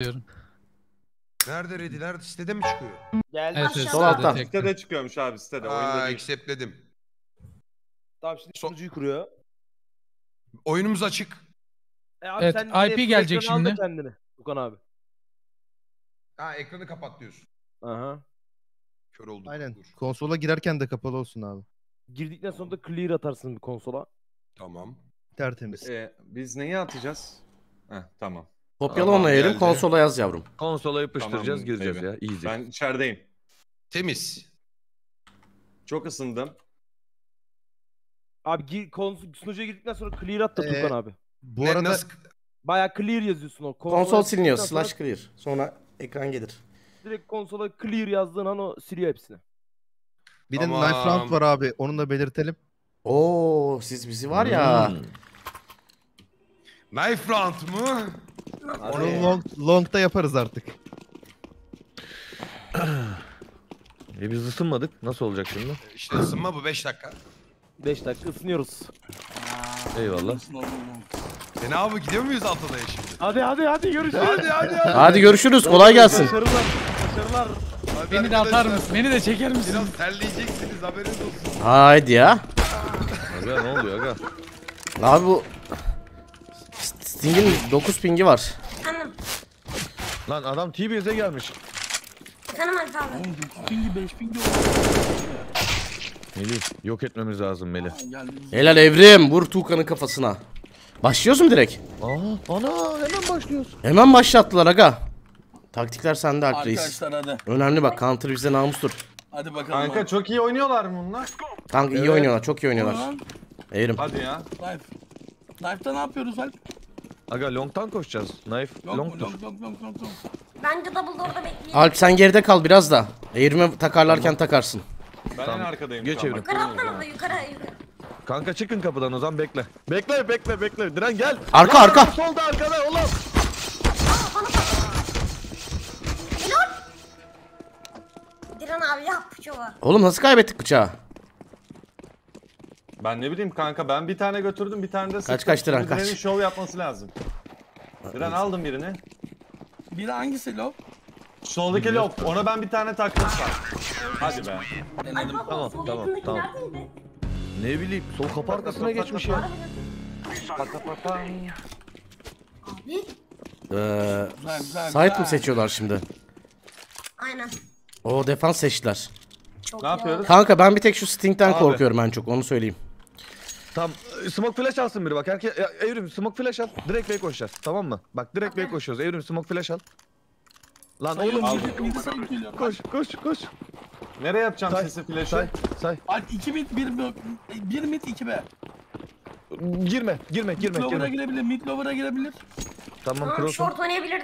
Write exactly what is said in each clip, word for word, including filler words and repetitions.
diyorum. Nerede ready? Nerede? Sitede mi çıkıyor? Geldi. Evet, evet, sol alttan. Sitede çıkıyormuş abi, sitede. Aaa, acceptledim. Tamam, şimdi sunucuyu kuruyor. Oyunumuz açık. E abi, evet, sen I P gelecek şimdi. Okan abi. Ha, ekranı kapat diyorsun. Aha. Kör olduk. Aynen. Dur. Konsola girerken de kapalı olsun abi. Girdikten tamam. Sonra da clear atarsın bir konsola. Tamam. Tertemiz. Ee, biz neyi atacağız? Heh, tamam. Kopyala onu yerim, konsola yaz yavrum. Konsola yapıştıracağız, tamam, gireceğiz evet. Ya. İyice. Ben içerideyim. Temiz. Çok ısındım. Abi gir, sunucuya girdikten sonra clear at da ee, Tukan abi. Bu ne, arada nasıl... bayağı clear yazıyorsun o. Konsola konsol siliniyor, slash sonra... clear. Sonra ekran gelir. Direkt konsola clear yazdığın an o siliyor hepsini. Bir tamam. De knife round var abi, onu da belirtelim. Oo, siz bizi var ya. Hmm. Knife round mu? Onu long, long'da yaparız artık. E biz ısınmadık. Nasıl olacak şimdi? İşte ısınma bu beş dakika. beş dakika ısınıyoruz. Aa, eyvallah. E ne abi, gidiyor muyuz altta da ya şimdi? Hadi hadi hadi görüşürüz. Hadi hadi hadi. Hadi görüşürüz. Kolay gelsin. Başarılar. Başarılar. Abi beni de atar mısın? Beni de çeker misin? Biraz terleyeceksiniz, haberiniz olsun. Haydi ya. Aga ne oluyor aga? Abi bu Sting'in dokuz pingi var. Efendim. Lan adam T B'ye gelmiş. Efendim Alfa abi. Oğlum dokuz pingi beş pingi oldu. Melih yok etmemiz lazım Melih. Helal Evrim, vur Tuğkan'ın kafasına. Başlıyoruz mu direkt? Aa, ana hemen başlıyoruz. Hemen başlattılar aga. Taktikler sende Alp Reis. Arkadaşlar hadi. Önemli bak, counter bize namustur. Hadi bakalım. Kanka abi. Çok iyi oynuyorlar mı bunlar? Kanka evet. iyi oynuyorlar, çok iyi oynuyorlar. Tamam. Evrim. Hadi ya. Knife. Knife'da ne yapıyoruz Alp? Aga long'tan koşacağız. Knife long, long, long, long, long, long. Ben de double door'da bekleyeyim. Alp sen geride kal biraz da. Eğirme takarlarken tamam. Takarsın. Ben tamam. En arkadayım. Geç evrim. Yukarı atlarım da yukarı yukarı. Kanka çıkın kapıdan o zaman, bekle. Bekle bekle bekle. Diren gel. Arka lan, arka. Solda arkada oğlum. Aa bana bak. Elon. Diren abi yap bıçağı. Oğlum nasıl kaybettik bıçağı? Ben ne bileyim kanka, ben bir tane götürdüm, bir tane de sıktım. Kaç kaç Diren kaç. Diren'in şov yapması lazım. Diren aldım birini. Biri hangisi lob? Soldaki lob. Ona ben bir tane taktım. Hadi be. Denedim. Tamam tamam tamam. Ne bileyim sol kapı arkasına geçmiş ya. Pata pata. Eee site mi seçiyorlar şimdi? Aynen. O defans seçtiler. Çok ne yapıyoruz? Kanka ben bir tek şu Sting'den abi. Korkuyorum ben çok, onu söyleyeyim. Tamam, smoke flash alsın biri bak. Herkes Evrim smoke flash al. Direkt bey koşacağız. Tamam mı? Bak direkt bey koşuyoruz. Evrim smoke flash al. Lan oğlum koş koş koş. Nereye yapacağım say, sesi flash'ı? Say say. Al iki mid bir mid iki B. Girme, girme, girme, girme. Midlover'a girebilir, midlover'a girebilir. Tamam, cross. Short oynayabilir.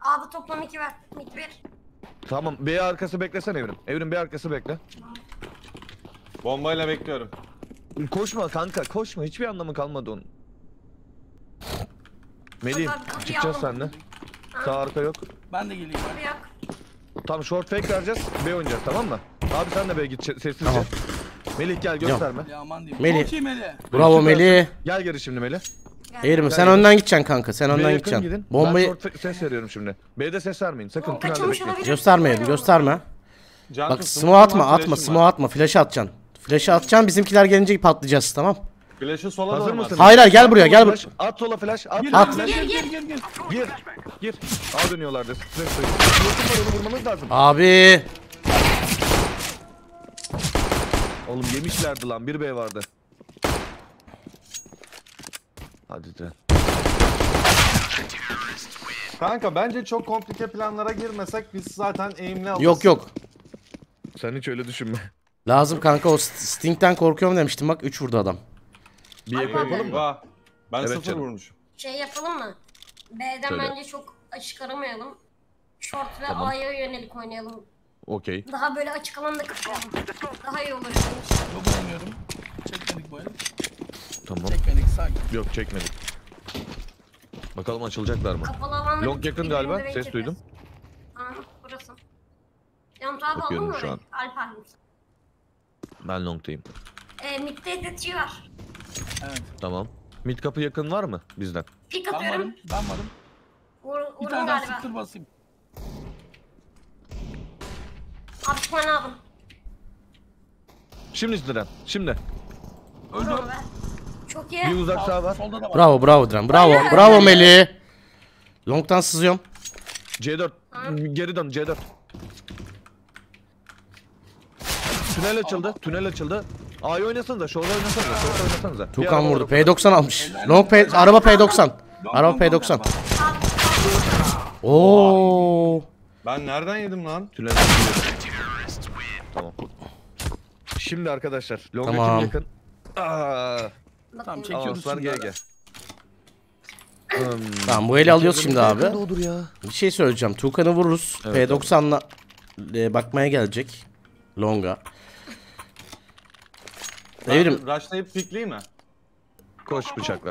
Abi toplam iki B, mid bir. Tamam, B arkası beklesene Evrim. Evrim B arkası bekle. Bombayla bekliyorum. Koşma kanka, koşma. Hiçbir anlamı kalmadı onun. Melih, çıkacağız seninle. Sağ arka yok. Ben de geleyim. Tam short fake vereceğiz, B oynayacağız tamam mı? Abi sen de B'ye git sessizce. Tamam. Melih gel gösterme. Melih. Bravo Melih. Gel geri şimdi Melih. Eğrim sen gel. Önden gideceksin kanka, sen B'ye önden gideceksin. Bombayı... Ben short ses veriyorum şimdi. B'de ses vermeyin sakın. Göstermeyelim, gösterme. Can bak smoke atma, atma, smoke atma. Flash'ı atacaksın. Flash'ı atacaksın, bizimkiler gelince patlayacağız tamam. Flash'ı sola hazır mısın? Hayır hayır gel buraya gel buraya. At sola flash. At. Gir gir gir gir gir. Gir. Gir. Sağa dönüyorlar da. Vurmamız lazım. Abi. Oğlum yemişlerdi lan, bir bey vardı. Hadi de. Kanka bence çok komplike planlara girmesek biz zaten eğimli alırız. Yok yok. Sen hiç öyle düşünme. Lazım kanka, o Sting'den korkuyorum demiştim bak, üç vurdu adam. Bir eko yapalım mı? Ben evet, sıfır vurmuşum. Şey yapalım mı? B'den söyle. Bence çok açık aramayalım. Short ve tamam. A'ya yönelik oynayalım. Okey. Daha böyle açık alanda kısalım. Daha iyi olur. Yok oynuyorum. Çekmedik bu el. Tamam. Çekmedik sanki. Yok çekmedik. Bakalım açılacaklar mı? Long yakın galiba. Ses çekeceğiz. Duydum. Aha burası. Yantı abi aldın mı? Alper. Ben long'tayım. Eee mid'de etkisi var. Evet. Tamam. Mid kapı yakın var mı bizden? Pik atıyorum. Ben varım. Vurun, bir tane galiba. Sıktır basayım. Abi sen alın. Şimdi Diren, şimdi. Öldü. Çok iyi. Bir uzak sağ var. var. Bravo, bravo Diren, bravo, Aynen. bravo Melih. Long'tan sızıyorum. C dört, Hı? geri dön C dört. Tünel açıldı, tünel açıldı. A'yı oynasanıza, şorda oynasanıza, şorda oynasanıza. Tukan vurdu, P doksan almış. Long P, araba P doksan. Araba P doksan. Oo. Ben nereden yedim lan? Tünelden yedim. Tamam. Şimdi arkadaşlar, Long'a tamam. kim yakın? Aaa. Tamam, çekiyoruz şimdi. Tamam, bu eli alıyoruz şimdi abi. Bir şey söyleyeceğim, Tukan'ı vururuz. Evet, P doksan'la e, bakmaya gelecek. Long'a. Evrim. Raşlayıp pikleyeyim mi? Koş bıçakla.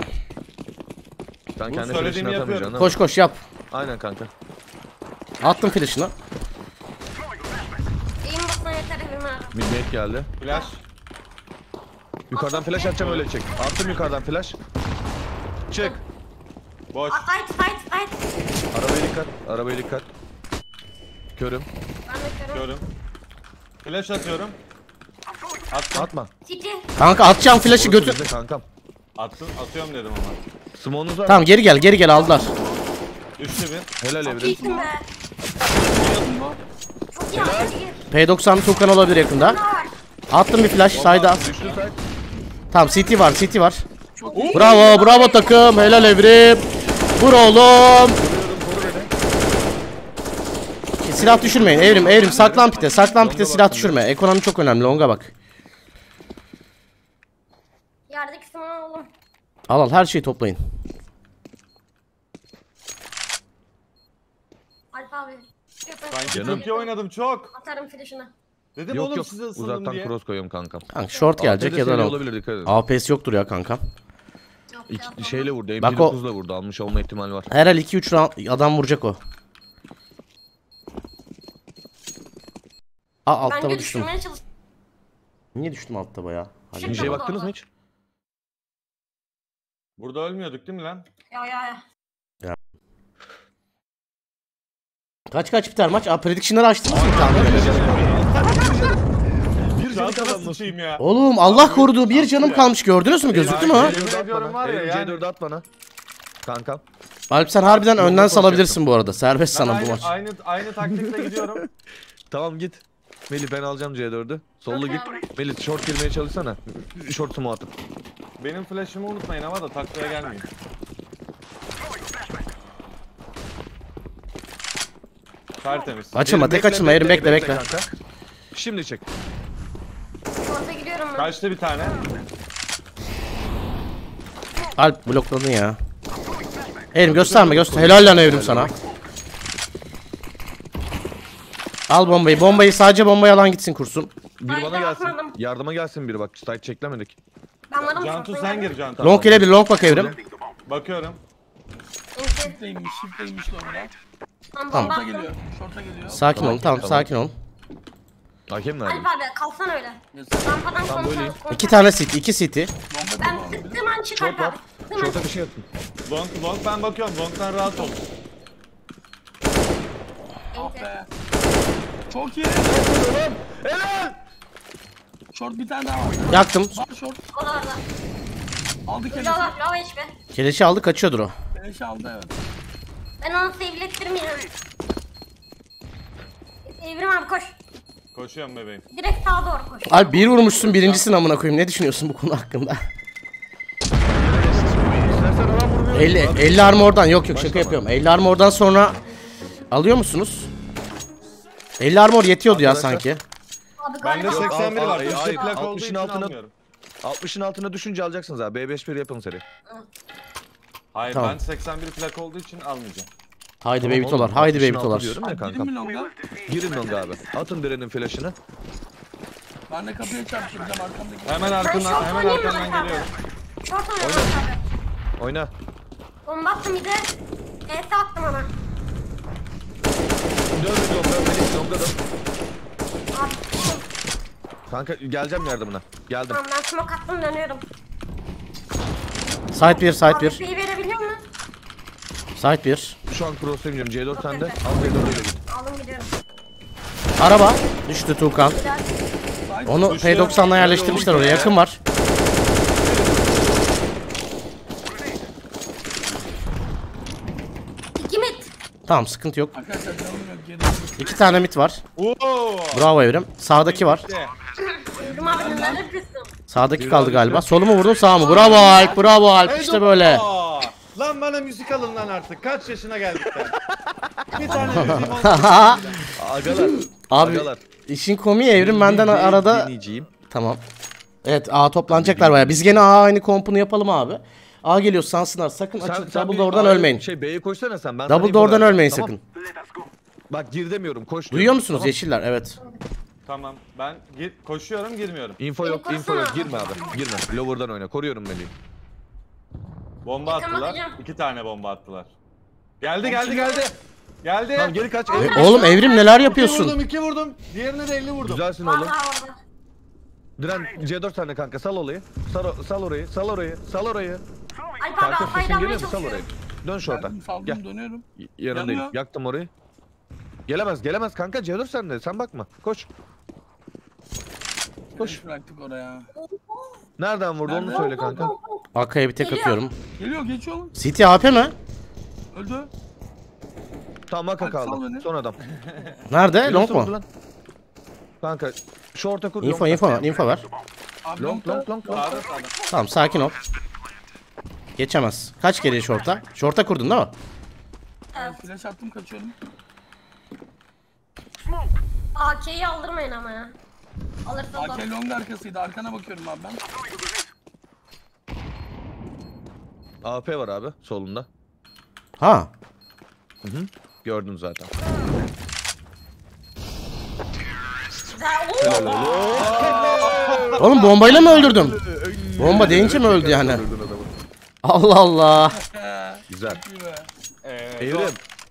Sen bu kendi flash'ını atamayacaksın. Koş koş yap. Aynen kanka. Attım flash'ını. İyiyim bakma yeter Evrim abi. Midnight geldi. Flash. Yukarıdan Atın flash atacağım öyle çek. Attım yukarıdan flash. Çık. Boş. Fight fight fight. Arabaya dikkat. Arabaya dikkat. Körüm. Körüm. Körüm. Flash atıyorum. Atma. Atma. Kanka atacağım flash'ı götür. Kankam. Attım, atıyorum dedim ama. Smoke'unuz var. Tamam geri gel, geri gel aldılar. Üçlü bir. Helal Evrim. P doksan Tukan olabilir yakında. Attım bir flash sayda. Tamam C T var, C T var. Bravo, bravo takım. Helal Evrim. Vur oğlum. Silah düşürmeyin Evrim, Evrim saklan pite, saklan pite, silah düşürme. Ekonomi çok önemli, Long'a bak. Yerdeki sana oğlum. Al al, her şeyi toplayın. Alp abi. Ben çok iyi oynadım çok. Atarım flash'ını. Dedim yok, oğlum yok. size ısındım diye. Uzaktan cross koyuyorum kankam. Kanka short gelecek ya da long. A P S yoktur ya kankam. Yok, İki, yok, şeyle vurdu, M dokuzla vurdu, almış olma ihtimali var. Herhal iki üç round adam vuracak o. Aa altta mı düştüm? Niye düştüm altta bayağı? Hani şeye baktınız mı hiç? Burada ölmüyorduk değil mi lan? Ya ya ya. ya. Kaç kaç biter maç? Aa prediction'ları açtınız mı? Bir canım kalmışım ya. Oğlum Allah korudu, bir canım kalmış, gördünüz mü? Gözüktü mü? C dört'ü at bana. Kankam. Alp sen harbiden önden salabilirsin bu arada. Serbest sana bu maç. Aynı aynı taktikle gidiyorum. Tamam git. Melih ben alacağım C dört'ü. Sollu git. Melih short girmeye çalışsana. Short mu atıp. Benim flash'ımı unutmayın ama da taklaya gelmeyin. Tertemiz. Açılma, tek açılma. Yerim bekle bekle. bekle. bekle. Şimdi çek. Short'a gidiyorum ben. Kaçtı bir tane. Alp blokladın ya. Evrim gösterme göster. Helal lan Evrim sana. Al bombayı, bombayı sadece bombayı alan gitsin kursun. Bir bana gelsin, yardıma gelsin biri bak, site çeklemedik. Cantu sen gir Cantu. Long ile bir long bak Evrim. Bakıyorum. Şifteymiş, şifteymiş long'a. Tamam. Şorta geliyor, şorta geliyor. Sakin tamam, ol, tamam, tamam sakin ol. Hakem nerede? Alp abi kalsan öyle. Rampadan tamam, konuşalım. İki tane city, iki city. Ben sıktığım an çık Alp abi. Şorta bir şey atın. Long, long ben bakıyorum, long'dan rahat ol. Ah be. Çok iyi. Helal. Short bir tane daha var. Yaktım. Short. Aldı keleşi. Bravo H B. Keleşi aldı, kaçıyordur o. Keleşi aldı evet. Ben onu sevlettirmiyorum. Evrim abi koş. Koşuyorum bebeğim. Direkt sağa doğru koş. Abi bir vurmuşsun birincisin amına koyayım. Ne düşünüyorsun bu konu hakkında? elli elli armordan yok yok şaka yapıyorum. elli armordan sonra alıyor musunuz? elli armor yetiyordu arkadaşlar, ya sanki. Bende seksen bir var. altmışın altına altmışın altına düşünce alacaksınız abi. B beş bir yapın seri. Hayır tamam. Ben seksen bir plak olduğu için almayacağım. Haydi tamam, bebitolar. Haydi bebitolar. Girin mi longa? Girin longa abi. Atın direnin flash'ını. Ben de kapıya çarptıracağım arkamdaki. Hemen arkandan, hemen arkandan geliyorum. Oyna. Oyna. Bomba attım bir de. E S attım ona. Kanka geleceğim yardımına. Geldim. Tamam ben smoke attım dönüyorum. Side bir, side bir. Side bir. Şu an cross'a gidiyorum. C dört sende. Al C dört'e git. Araba düştü Tuğkan. Onu P doksan'la yerleştirmişler oraya. Yakın var. İki mit. Tamam, sıkıntı yok. İki tane mit var. Bravo Evrim. Sağdaki var. Sağdaki kaldı galiba. Solu mu vurdun, sağ mı? Bravo Alp, bravo Alp. İşte böyle. Lan bana müzik alın lan artık. Kaç yaşına geldik ben. Bir tane müziğim oldu. Agalar. Abi agalar. İşin komiği Evrim benden arada. Tamam. Evet, A toplanacaklar baya. Biz gene A aynı kompunu yapalım abi. A geliyor sansınlar. Sakın sen, açın. Double door'dan ölmeyin. Şey B'ye koşsana sen. Ben double door'dan ölmeyin tamam. Sakın. Bak gir demiyorum. Koş. Duyuyor musunuz tamam. Yeşiller? Evet. Tamam. Ben gir, koşuyorum, girmiyorum. Info yok, info yok. Girme abi. Girme. Lower'dan oyna. Koruyorum beni. Bomba attılar. İki tane bomba attılar. Geldi geldi geldi. Geldi. Tamam geri kaç. E, oğlum Evrim neler yapıyorsun? İki vurdum, iki vurdum. Diğerine de elli vurdum. Güzelsin oğlum. Diren C dört tane kanka, sal olayı. Sal, sal orayı, sal orayı, sal orayı. Ay baba, hayranmaya çalışıyorum. Dön şu oradan. Gel. Dönüyorum. Yanındayım. Yaktım orayı. Gelemez, gelemez kanka. C dört sende. Sen bakma. Koş. Koş. Bıraktık oraya. Nereden vurdu onu söyle kanka. Arkaya bir tek geliyor. Atıyorum. Geliyor, geçiyor oğlum. City A P mi? Öldü. Tam A K kaldı. Son adam. Nerede? Long mu? Kanka şu orta kur. Info info var. Info var. Long long long. Tamam sakin ol. Geçemez. Kaç geriye şorta? Şorta kurdun değil mi? Evet. Flash attım, kaçıyorum. A K'yi aldırmayın ama ya. Alırsın. A K long arkasıydı. Arkana bakıyorum abi ben. A P var abi solunda. Ha. Hı hı. Gördüm zaten. Oğlum bombayla mı öldürdüm? Bomba deyince mi öldü yani? Allah Allah. Güzel. Evrim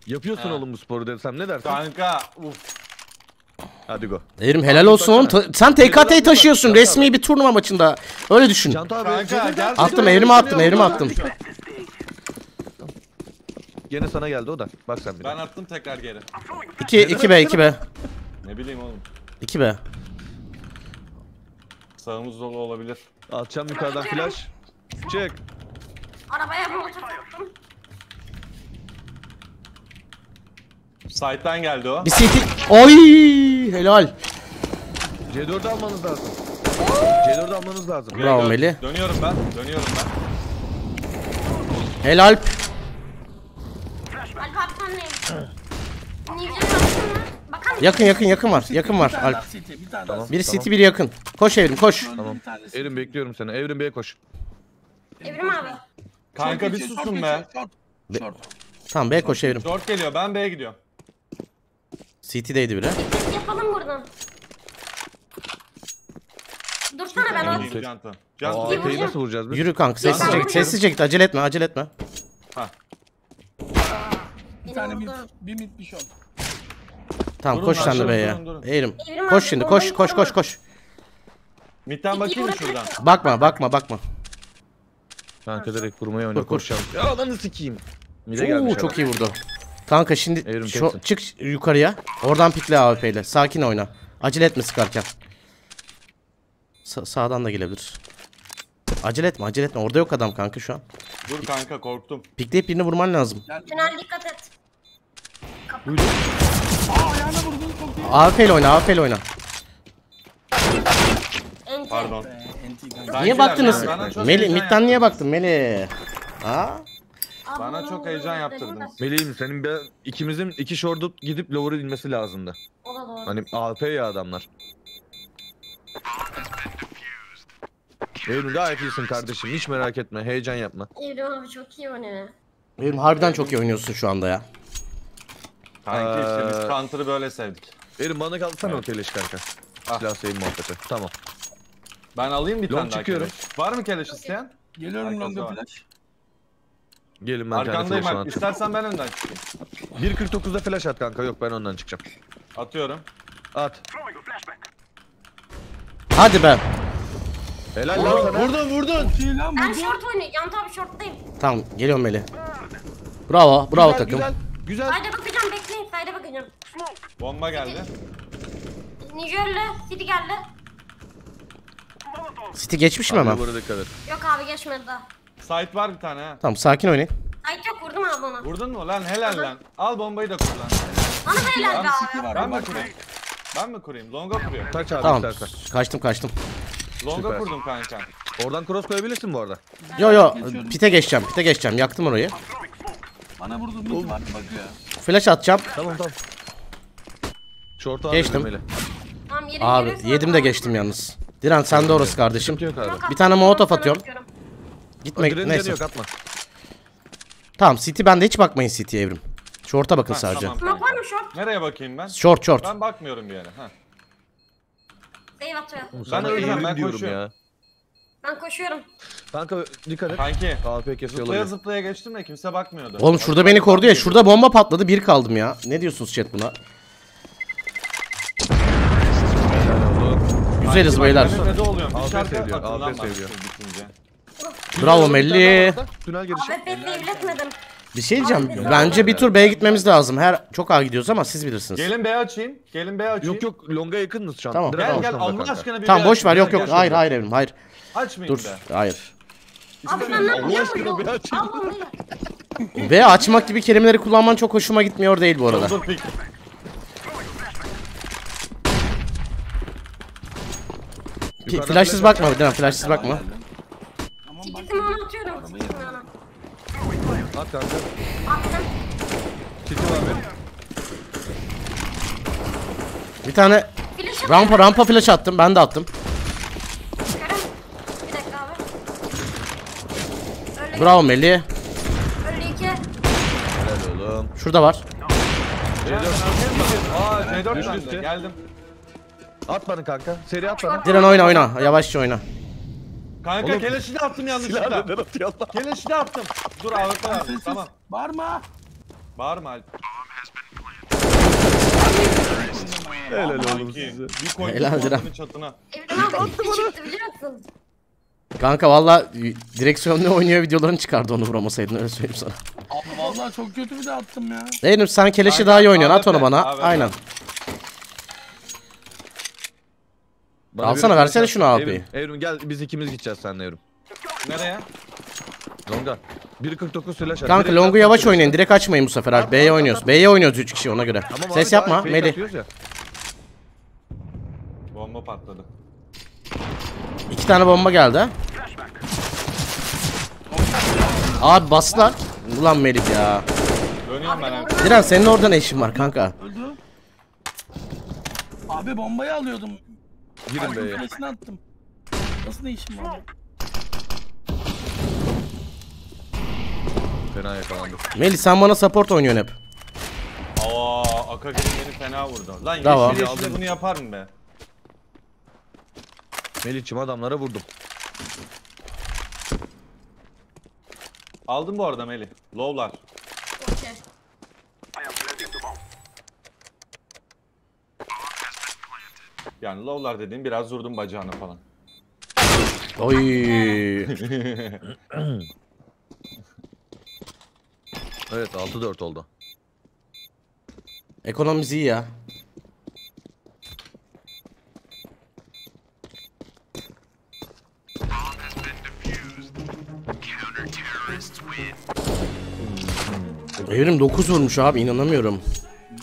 yapıyorsun oğlum bu sporu desem ne dersin? Kanka uf. Hadi go. Evrim helal olsun oğlum. Sen T K T'yi taşıyorsun resmi bir turnuva maçında. Öyle düşün. Attım Evrim'e attım Evrim'e attım. Gene sana geldi o da. Bak sen bir. Ben attım tekrar geri. iki iki B iki B. Ne bileyim oğlum. iki B. Sağımız dolu olabilir. Atacağım yukarıdan flash. Çık. Arabaya bomba tuttum. Side'den geldi o. Bir C T. Oy! Helal. C dört almanız lazım. C dört almanız lazım. Bravo Meli. Dönüyorum ben. Dönüyorum ben. Helal. Yakın yakın yakın var. Yakın var Alp. Tamam, biri tamam. City biri yakın. Koş Evrim koş. Tamam. Evrim bekliyorum seni. Evrim B'ye koş. Evrim abi. Kanka bir susun be. be. Tamam B'ye koş Evrim. Short geliyor. Ben B'ye gidiyorum. City'deydi biri. City yapalım buradan. Dursana ben alayım. Canta. Canta nasıl vuracağız biz? Yürü kanka sessizce git. Sessizce git. Acele etme. Acele etme. Ha. Bir tane mid, bir mid bir shot. Tamam durun, koş sen de be ya. Eğrim. Koş şimdi koş koş koş koş. Mid'den bakayım mı şuradan? Bakma bakma bakma. Kanka direkt vurmaya öne koşacağım. Ya lan sikeyim. Mid'e gelmiş. Oo çok iyi vurdu. Kanka şimdi şu, çık yukarıya. Oradan pikle A W P ile. Sakin oyna. Acele etme sıkarken. Sa sağdan da gelebilir. Acele etme acele etme. Orada yok adam kanka şu an. Dur kanka korktum. Pikleyip birini vurman lazım. Tünel dikkat et. Buyurun. A F L oyna, A F L oyna. Pardon. Niye baktınız? Meli, mid'den niye baktın Meli? Ha? Bana çok heyecan yaptırdınız. Meli'yim senin bir, ikimizin iki şordu gidip lower'ı inmesi lazımdı. O da doğru. Hani A F ya adamlar. Evrim gayet iyisin kardeşim, hiç merak etme, heyecan yapma. Evrim abi çok iyi oynuyor. Evrim harbiden çok iyi oynuyorsun şu anda ya. Kanka ee... işte biz counter'ı böyle sevdik. Evrim bana kaldırsana evet. O keleş kanka. Ah. Silah sayın muhabbeti. Tamam. Ben alayım bir long tane çıkıyorum. Daha keleş. Var mı keleş isteyen? Geliyorum longa flash. Gelin ben arkandayım tane flash'ı atacağım. İstersen ben önden çıkayım. bir kırk dokuz'da flash at kanka, yok ben ondan çıkacağım. Atıyorum. At. Hadi be. Helal vurdun, lan sana. Vurdun vurdun. Ben short oynayacağım tabii, short'tayım. Tamam geliyorum Meli. Bravo bravo güzel, takım. Güzel. Güzel. Hayda bakacağım, bekleyin. Hayda bakacağım. Bomba geldi. Nijerli City geldi. City geçmiş mi hemen? Yok abi geçmedi daha. Site var bir tane ha. Tamam sakin oynayın. Site yok, vurdum abi ona. Vurdun mu lan? Helal lan. Al bombayı da kullan. Bana helal be abi. Ben mi kurayım? Ben mi kurayım? Longa kuruyorum. Kaç abi tamam. İstersen. Kaçtım kaçtım. Longa süper kurdum kanka. Oradan cross koyabilirsin bu arada. Yo yo pite geçeceğim, pite geçeceğim. Yaktım orayı. Bana vurdun mu? Bak ya. Flash atacağım. Tamam tamam. Short'a geçtim. Tamam, yerim, abi yerim, yedim de abi. Geçtim yalnız. Diren sen de orası kardeşim. Bir tane molotof atıyorum. Gitme gitme. Neyse. Tamam City bende, hiç bakmayın City'ye Evrim. Short'a bakın ha, sadece. Tamam, short. Nereye bakayım ben? Short short. Ben bakmıyorum bir yere. Ha. Save atıyor. Ben ölüyorum, ben koşuyorum ya. Ben koşuyorum. Kanka dikkat et. Kanki. K P zıplaya zıplaya geçtim de kimse bakmıyordu. Oğlum şurada beni korudu ya. Şurada bomba patladı. Bir kaldım ya. Ne diyorsunuz chat buna? Güzeliz beyler. Bravo Melli. Bir şey diyeceğim. Bence bir tur B'ye gitmemiz lazım. Her çok ağır gidiyoruz ama siz bilirsiniz. Gelin B'ye açayım. Gelin B'ye açayım. Yok yok longa yakınız şu an. Tamam. Gel gel Allah aşkına bir. Tamam boş ver. Yok yok. Hayır hayır Evrim. Hayır. Açmayın. Dur. Hayır. Ve açmak gibi kelimeleri kullanman çok hoşuma gitmiyor değil bu arada. Flashsız bakma bir dönem, flashsız bakma. Çikitim onu atıyorum, çikitim onu. At kanka. Attım. Çikitim abi. Bir tane rampa rampa flash attım, ben de attım. Çıkarım. Bir dakika abi. Öyle. Bravo Melih. Öyle iki. Helal oğlum. Şurada var. C dört. Geldim. At bana kanka. Seri at bana. Diren oyna oyna. Yavaşça oyna. Kanka keleşini attım yanlışlıkla. Keleşini attım. Dur ağırlıkla abi. Tamam. Bağırma. Bağırma Alp. Helal oğlum size. Bir koydum Diren'in çatına. Evden aldım. Çıktı biliyor musun? Kanka valla direksiyonla oynuyor videolarını çıkardı, onu vuramasaydın öyle söyleyeyim sana. Abi valla çok kötü bir de attım ya. Değilim sen keleşi aynen, daha iyi oynuyorsun. At onu bana. Abi, aynen. Bana alsana versene şunu abi. Evrim gel biz ikimiz gideceğiz seninle Evrim. Nereye? Longa. bir kırk dokuz flash. Kanka longu yavaş oynayın. Direkt açmayın bu sefer abi. B'ye oynuyoruz. B'ye oynuyoruz üç kişi ona göre. Tamam, ses abi, yapma Melih. Ya. Bomba patladı. iki tane bomba geldi ha. Abi bastılar. Ulan Melih ya. Dönüyorum ben abi. Diren senin orada ne işin var kanka? Öldü. Abi bombayı alıyordum. Girin B'ye. Kalesini attım. Nasıl ne işim var? Fena yakalandı. Melih sen bana support oynuyorsun hep. Aaa Akagir'in beni fena vurdu. Lan yeşil yeşil bunu yapar mı be? Melih'cim adamlara vurdum. Aldım bu arada Melih. Low'lar. Okey. Yani low'lar dediğim biraz vurdum bacağına falan. Oy. Evet altı dört oldu. Ekonomimiz iyi ya. Evrim dokuz vurmuş abi, inanamıyorum.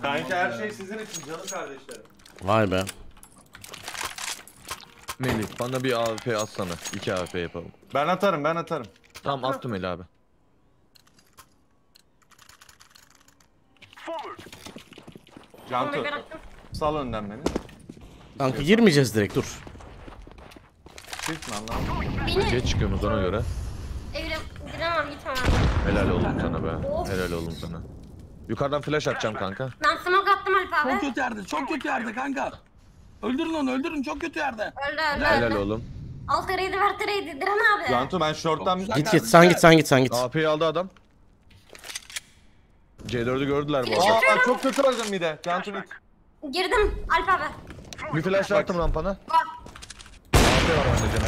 Kanka her şey sizin için canım kardeşlerim. Vay be. Melih bana bir A W P atsana. iki A W P yapalım. Ben atarım, ben atarım. Tamam attım Melih abi. Cantu. Sal önden beni. Kanka girmeyeceğiz direkt dur. Çıkma lan. Geç çıkıyoruz ona göre. Evrim giremem git ona. Helal oğlum sana be. Helal oğlum sana. Yukarıdan flash atacağım kanka. Ben smoke attım Alp abi. Çok kötü yerde, çok kötü yerde kanka. Öldürün onu, öldürün çok kötü yerde. Öldü öldü. Helal oğlum. Alt taraydı, ver taraydı. Diren abi. Cantu ben short'tan git git, git sen git sen git sen git. A P'yi aldı adam. C dördü gördüler bu arada. Aa, çok kötü oldum bir de. Cantu git. Girdim Alp abi. Bir flash attım rampana. Bak.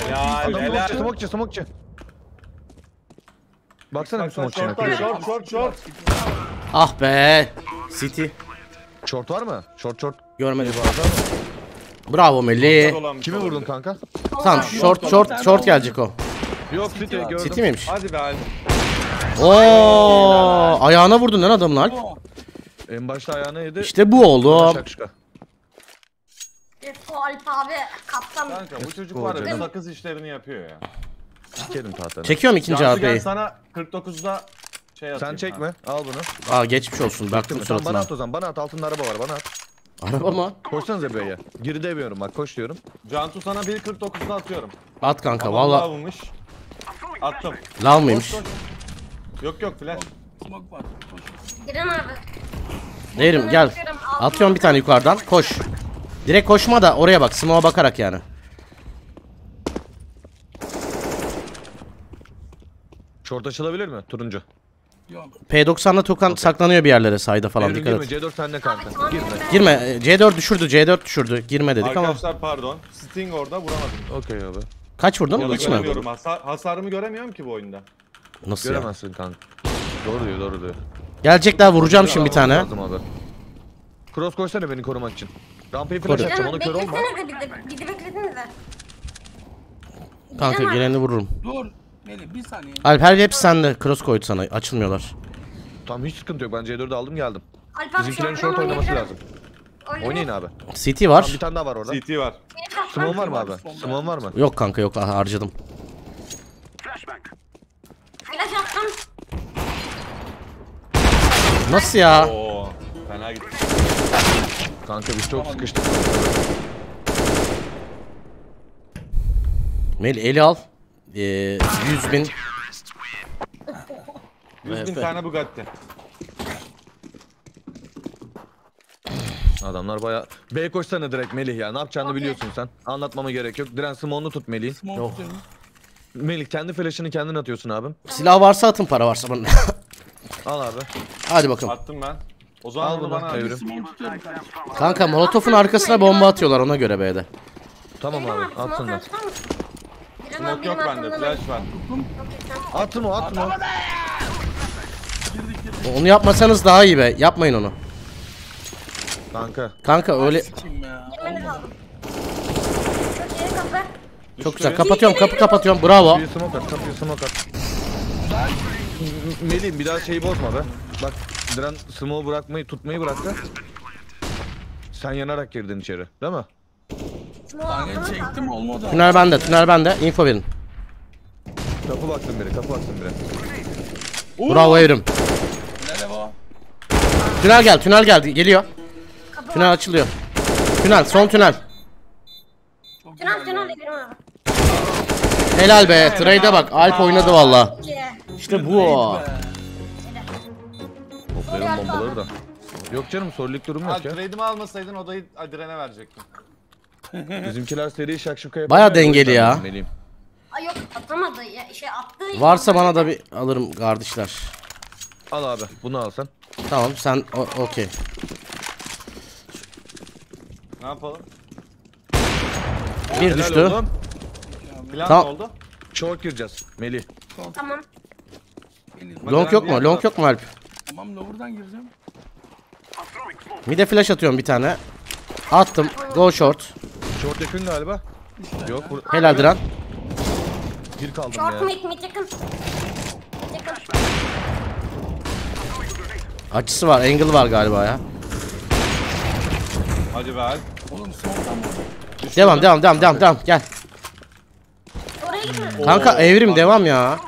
Helal helal. Smokçı smokçı. Baksana bir smokçıya. Short short short. Ah be. City. Short var mı? Short short. Görmedim. Bravo Melih. Kimi vurdun kanka? Tamam short short short gelecek o. Yok City gördüm. City miymiş? Hadi be Alp. Ooo. Ayağına vurdun lan adamın Alp. En başta ayağına yedi. İşte bu oldu. Defol Alp abi. Kaptan. Kanka bu çocuk var ya sakız işlerini yapıyor ya. Çekelim tahtanı. Çekiyorum ikinci A P'yi. Sana kırk dokuzda şey atayım. Sen çekme. Ha. Al bunu. Aa geçmiş olsun. Baktım suratına. Bana at o zaman. Bana at. Altında araba var. Bana at. Araba mı? Koşsanız Ebe'ye. Geri demiyorum bak. Koş diyorum. Cantu sana bir kırk dokuzda atıyorum. At kanka valla. Attım. Lav mıymış? Koş, koş. Yok yok flash. Girin abi. Değilim gel. Atıyorum bir tane yukarıdan. Koş. Direkt koşma da oraya bak. Smoke'a bakarak yani. Short açılabilir mi? Turuncu. P doksanla Tokan saklanıyor bir yerlere sayda falan. Evrim, dikkat girme, et. C dört sende kanka. Girme. Girme. C dört düşürdü. C dört düşürdü. Girme dedik arkadaşlar, ama. Arkadaşlar pardon. Sting orada vuramadım. Okey abi. Kaç vurdun? Hiç mi? Hasar, hasarımı göremiyorum ki bu oyunda. Nasıl göremezsin ya? Kanka. Doğru diyor, doğru diyor. Gelecek daha vuracağım şimdi bir tane. Cross koysana beni korumak için. Rampayı flash atacağım. Onu kör olma. Gidi beklesenize. Kanka geleni vururum. Dur. Bir saniye. Alp her hepsi sende. Cross koydu sana. Açılmıyorlar. Tamam hiç sıkıntı yok. Ben C dört'ü aldım geldim. Alp bizimkilerin short oynaması lazım. Oynayın, Oynayın abi. C T var. Tamam, bir tane daha var orada. C T var. Smon var mı abi? Smon var mı? Yok kanka yok. Aha, harcadım. Nasıl ya? Oo, fena gitti. Kanka biz çok sıkıştık. Melih eli al. Eee yüz bin yüz bin tane Bugatti. Adamlar bayağı. Bey koşsana direkt Melih ya. Ne yapacağını okay. biliyorsun sen. Anlatmama gerek yok. Diren smoke'unu tut Melih. Yok. Melih kendi flash'ını kendin atıyorsun abim. Silah varsa atın, para varsa bana. Al abi. Hadi bakalım. Attım ben. O zaman al bunu bana abi. Kanka Molotov'un arkasına bomba atıyorlar ona göre B'de. Tamam abi. Atsınlar. Smoke yok bende, flash var. Atın o, atın o. Onu yapmasanız daha iyi be, yapmayın onu. Kanka. Kanka öyle... Çok güzel, kapatıyorum, kapı kapatıyorum, bravo. Kapıyı smoke at, kapıyı smoke at. Melih'im bir daha şeyi bozma be. Bak, Diren smoke'u bırakmayı, tutmayı bıraktı. Sen yanarak girdin içeri, değil mi? Tünel bende, tünel bende. Info verin. Kapı baktım biri, kapı baktım biri. Bravo Evrim. Tünel gel, tünel geldi, geliyor. Kapı tünel var. Açılıyor. Tünel, son tünel. Tünel, tünel Evrim abi. Helal be, trade'e bak. Alp aa, oynadı valla. İşte bu. Toplayalım bombaları da. Yok canım, soruluk durum yok ya. Trade'imi almasaydın odayı Diren'e verecektim. Bizimkiler seri şakşuka yapıyor. Baya dengeli ya. Ay yok atamadı ya. Şey attı. Varsa bana da bir alırım kardeşler. Al abi bunu al sen. Tamam sen okey. Ne yapalım? Bir helal düştü. Oldum. Plan tamam. Oldu. Short gireceğiz Melih. Tamam. Long yok mu? Long yok mu Alp? Tamam lower'dan gireceğim. Mide flash atıyorum bir tane. Attım. Go short. Short yakın galiba. İşte yok. Bur helal Diren. Bir kaldım short ya. Short mid mid yakın. Yakın. Açısı var, angle var galiba ya. Hadi ver. Oğlum sondan vur. Devam, devam, devam, devam, devam. Gel. Oraya gitme. Kanka Evrim kanka. Devam ya.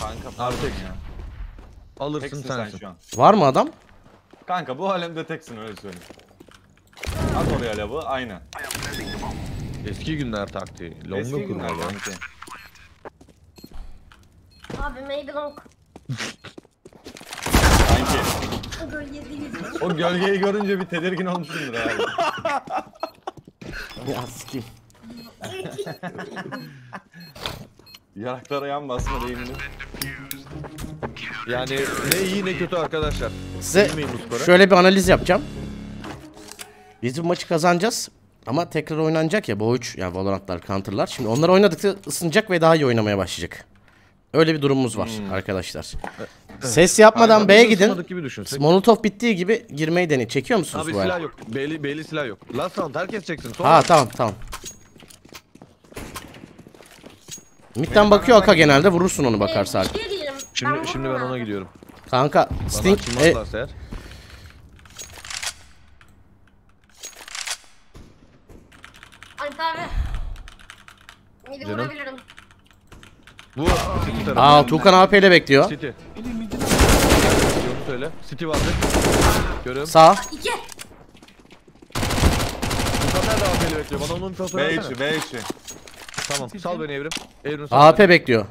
Kanka artık ya. Alırsın sen, sen şu an. Var mı adam? Kanka bu alemde teksin öyle söyleyeyim. At oraya lavı, aynen. Eski günler taktiği. Longa kurmalı. Abi maybe long. Sanki. O gölgeyi görünce bir tedirgin olmuşsundur abi. Ya sikim. Yaraklara yan basma değil mi? Yani ne iyi ne kötü arkadaşlar. Size şöyle bir analiz yapacağım. Biz bu maçı kazanacağız ama tekrar oynanacak ya bu üç yani Valorant'lar, Counter'lar. Şimdi onlar oynadıkça ısınacak ve daha iyi oynamaya başlayacak. Öyle bir durumumuz var hmm. arkadaşlar. Evet. Ses yapmadan aynen. B'ye gidin. Molotov bittiği gibi girmeyi deneyin. Çekiyor musunuz abi bu silah yok. B'li, B'li silah yok. Last round herkes çeksin. Sonra ha tamam tamam. Mid'den bakıyor Aka genelde. Vurursun onu bakarsa. Şimdi ben şimdi ben ona gidiyorum. Kanka Sting e... Canım. Bu Aa Tuğkan A P ile bekliyor. City. Söyle. City vardı. Görüyorum. Sağ. iki. Tuğkan da A P ile bekliyor. Bana onun fotoğrafını versene. beş beş. Tamam. Sal beni Evrim. Evrim sal. A P bekliyor.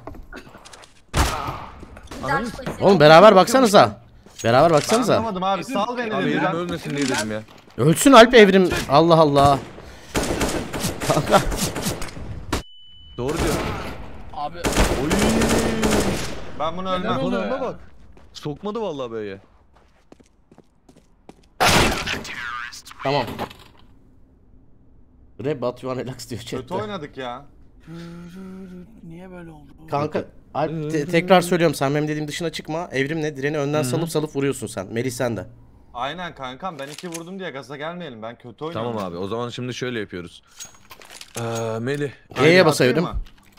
Anladın? Oğlum beraber baksanıza. Beraber baksanıza. Anlamadım abi. Sal beni abi, Evrim ölmesin diye dedim ya. Ölsün Alp Evrim. Allah Allah. Kanka. Doğru diyor. Abi. Oy. Ben bunu ölmem. Bunu ölme bak. Sokmadı vallahi böyle. Tamam. Rap at you relax diyor chatte. Kötü oynadık ya. Niye böyle oldu? Kanka Alp, te tekrar söylüyorum sen benim dediğim dışına çıkma. Evrim ne? Direni önden salıp salıp vuruyorsun sen. Melih sen de. Aynen kankam ben iki vurdum diye gaza gelmeyelim. Ben kötü oynadım. Tamam abi o zaman şimdi şöyle yapıyoruz. Ee, Melih. G'ye basıyordum.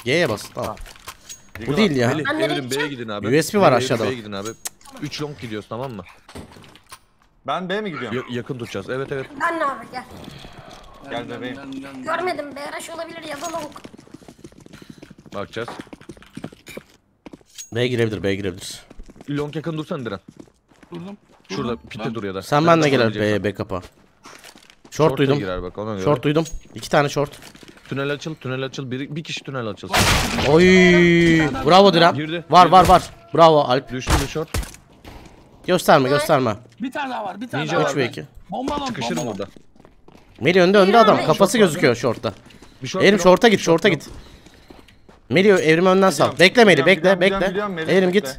G'ye bas. Tamam. Bu değil ya. Melih, Evrim B'ye gidin abi. U S B var aşağıda. B'ye gidin abi. üç long gidiyoruz tamam mı? Ben B'ye mi gidiyorum? Y yakın tutacağız. Evet evet. Ben ne abi gel. Gel bebeğim. Görmedim. B R H olabilir ya da long. Bakacağız. B'ye girebilir. B'ye girebilir. Long yakın dursan Diren. Durdum. Şurada pitte duruyor da. Sen benle gel B'ye backup'a. Short duydum. Short duydum. İki tane short. Tünel açıl, tünel açıl. Bir, bir kişi tünel açılsın. Oy! Bravo Diren. Girdi. Var var var. Bravo Alp. Düştü bir short. Gösterme, gösterme. Bir tane daha var, bir tane daha var. üç ve iki. Bomba çıkışır burada. Melih önde önde adam. Kafası gözüküyor short'ta. Evrim short'a git, short'a git. Melih Evrim önden sal. Bekle Melih, bekle, bekle. Evrim git.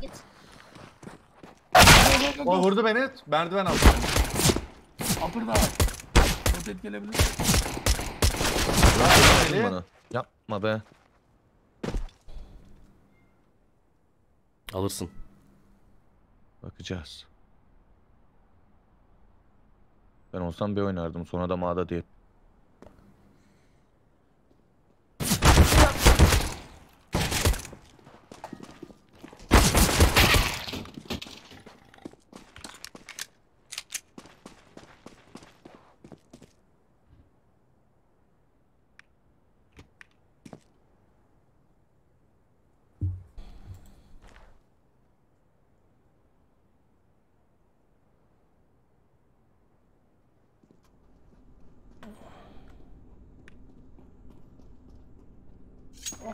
O vurdu beni. Merdiven aldı. Upper da var. Rotet gelebilir. Bana. Yapma be. Alırsın. Bakacağız. Ben olsam bir oynardım. Sonra da mağda değil.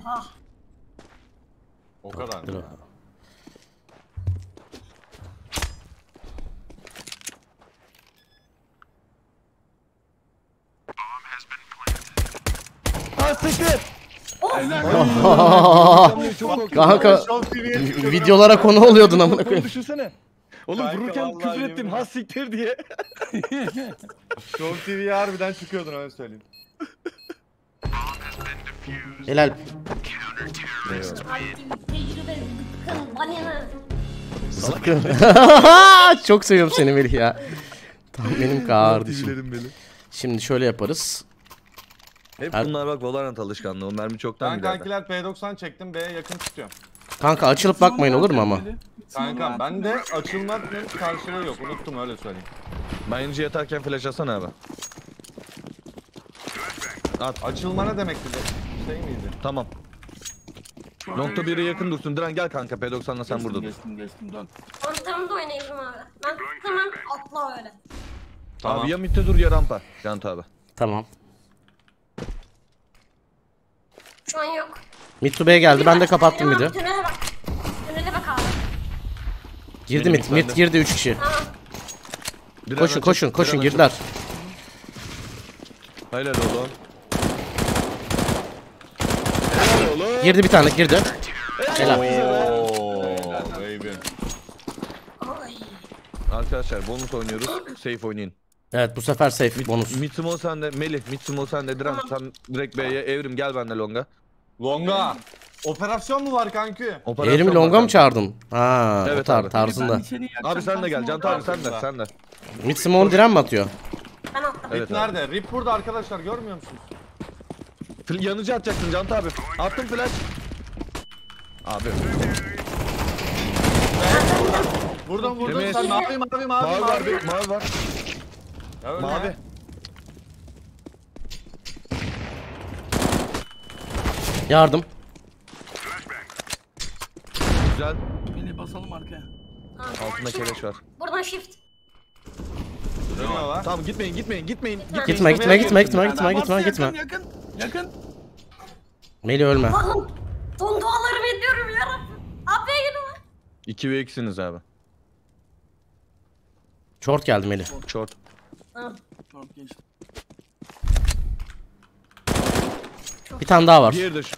Oha. O kadar. Kanka videolara konu oluyordun amına koyayım. Düşünsene. Oğlum vururken küfür ettim has siktir diye. Show T V'ye harbiden çıkıyordun öyle söyleyeyim. Helal. Çok seviyorum seni Melih ya. Tam benim kardeşim. Şimdi şöyle yaparız. Hep Her... bunlar bak Valorant alışkanlığı. O mermi çoktan ben giderdi. Ben kankiler P doksan çektim. B'ye yakın tutuyorum. Kanka açılıp bakmayın olur mu ama? Kankam ben de açılmak karşılığı yok. Unuttum öyle söyleyeyim. Bence yatarken flash atsana abi. At. Açılmana demekti de. Şey miydi? Tamam. Nokta bir'e yakın dursun. Diren gel kanka P doksan'la sen burada dur. Ortamda oynayayım abi. Ben hemen atla öyle. Tamam. Abi ya mid'de dur ya rampa. Can abi. Tamam. Şu an yok. Mid to B'ye geldi. Bir ben bak, de kapattım mid'i. Tünele bak. Tünele bak abi. Girdi mid. Mid girdi üç kişi. Tamam. Koşun koşun koşun girdiler. Helal oğlum. Girdi bir tane girdi. Helal. Arkadaşlar bonus oynuyoruz. Safe oynayın. Evet bu sefer safe bonus. Mitsimo sen de Melih, Mitsimo sen de Diren sen direkt B'ye Evrim gel benle longa. Longa. Operasyon mu var kanki? Eğrimi longa mı çağırdın? Ha, evet, tar tarzında. Abi sen de gel. Can abi sen de, sen de. Mid Simon diren mi atıyor? Ben attım. Evet, nerede? Rip burada arkadaşlar, görmüyor musunuz? Yanıcı atacaksın Can abi. Attım flash. Abi. Buradan vurdum sen. Mavi mavi mavi mavi. Mavi var, mavi var. Mavi. Yardım. Güzel. Beni basalım arkaya. Tamam, altında keleş var. Buradan shift. Tamam, tamam gitmeyin gitmeyin gitmeyin. Gitme gitme gitme gitme gitme gitme gitme gitme. Yakın yakın. Melih ölme. Allah'ım. Son dualarımı ediyorum ya Rabbim. Abi yanıma. iki ve ikisiniz abi. Short geldi Melih. Short. Tamam. Short geç. Bir tane daha var. Diğer dış.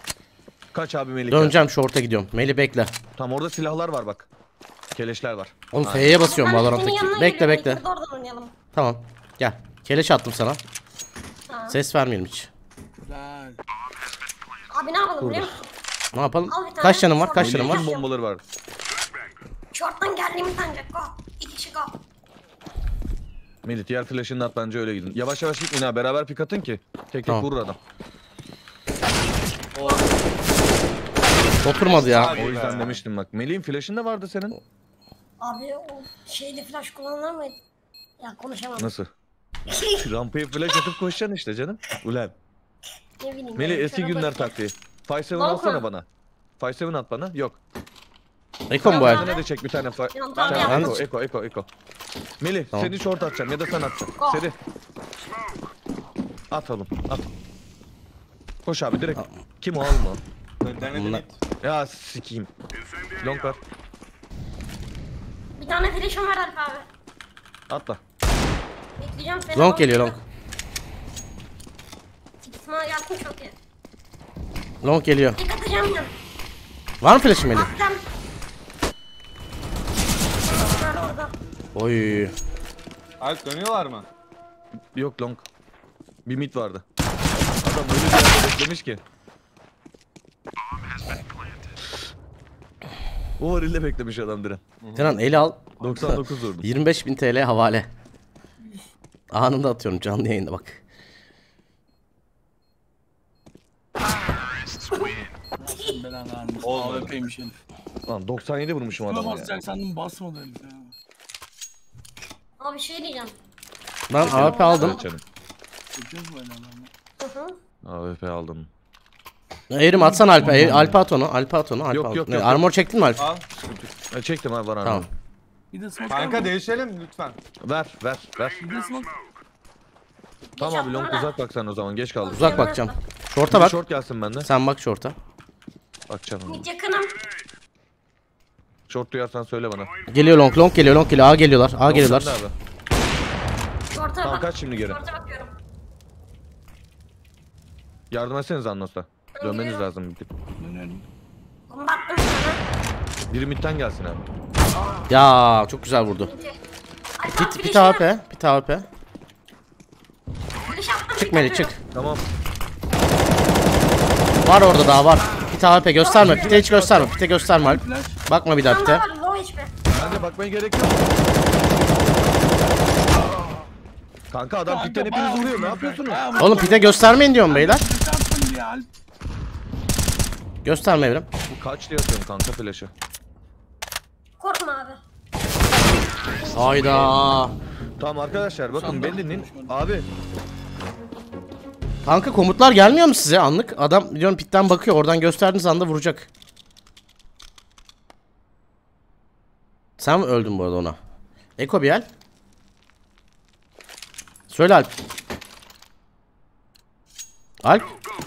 Kaç abi Melih? Döneceğim short'a gidiyorum. Melih bekle. Tam orada silahlar var bak. Keleşler var. Oğlum F'ye basıyorum Valorant'taki. Bekle bekle. Tamam. Gel. Keleş attım sana. Ha. Ses vermeyelim hiç. Güzel. Abi ne yapalım biliyor musun? Ne yapalım? Kaç canım var? Kaç canım var? Bombaları var. Short'tan geldiğimi sanacak. Go. İki kişi go. Melih diğer flash'ını at, bence öyle gidin. Yavaş yavaş gitmeyin ha. Beraber pik atın ki. Tek tek tamam. Vurur adam. Oturmadı ya. O yüzden ya. Demiştim bak. Melih'in flash'ın da vardı senin. Abi o şeyde flash kullanılır mıydı? Ya konuşamam. Nasıl? Rampaya flash atıp koşacaksın işte canım. Ulan. Ne bileyim. Melih eski günler taktiği. Five seven alsana bana. Five seven at bana. Yok. Eko mu bu halde? Ne de çek bir tane. Eko eko eko eko. Melih tamam. Seni short atacağım ya da sen atacaksın. Oh. Seni. At oğlum at. Koş abi direkt. Kim o alma. Bunlar... Ya sikiyim. Long var. Bir tane flash'ım var Alp abi. Atla. Bekleyeceğim seni. Long geliyor long. İkisini yaptım çok iyi. Long geliyor. Tek atacağım canım. Var mı flash'ım Melih? Attım. Oy. Alp dönüyorlar mı? Yok long. Bir mid vardı. Adam böyle bir yerde beklemiş ki. O varille beklemiş adam Diren. Diren eli al. doksan dokuz vurdum. yirmi beş bin T L havale. Anında atıyorum canlı yayında bak. Olmadı. Lan doksan yedi vurmuşum adamı ya. Basacak sandım, basmadı öyle. Abi şey diyeceğim. Ben A W P aldım. A W P aldım. Eğrim atsana Alp'e. Alp'e at onu. Alp'e at onu. Alp yok, yok, yok. Armor çektin mi Alp? Al. E, çektim abi var armor. Tamam. Kanka değişelim lütfen. Ver ver ver. Tamam abi long uzak bak sen o zaman. Geç kaldım. Uzak bakacağım. Short'a bak. Short gelsin bende. Sen bak short'a. Bakacağım. Yakınım. Short duyarsan söyle bana. Geliyor long long geliyor long geliyor. A geliyorlar. A geliyorlar. Short'a bak. Kaç şimdi geri. Short'a bakıyorum. Yardım etseniz Annos'ta. Dönmeniz lazım. Biri midden gelsin abi. Ya çok güzel vurdu. Bit bit A W P, bit A W P. Çık Melih çık. Tamam. Var orada daha var. Bit A W P gösterme. Pite hiç gösterme. Pite gösterme Alp. Bakma bir daha pite. Bence bakmaya gerek yok. Kanka adam pitten hepiniz vuruyor. Ne yapıyorsunuz? Oğlum pite göstermeyin diyorum beyler. Gösterme Evrim. Bu kaç diye atıyorum kanka flash'ı. Korkma abi. Hayda. Tamam arkadaşlar bakın beni dinleyin. Abi. Kanka komutlar gelmiyor mu size anlık? Adam biliyorum pitten bakıyor, oradan gösterdiğiniz anda vuracak. Sen mi öldün bu arada ona? Eko bir el. Söyle Alp. Alp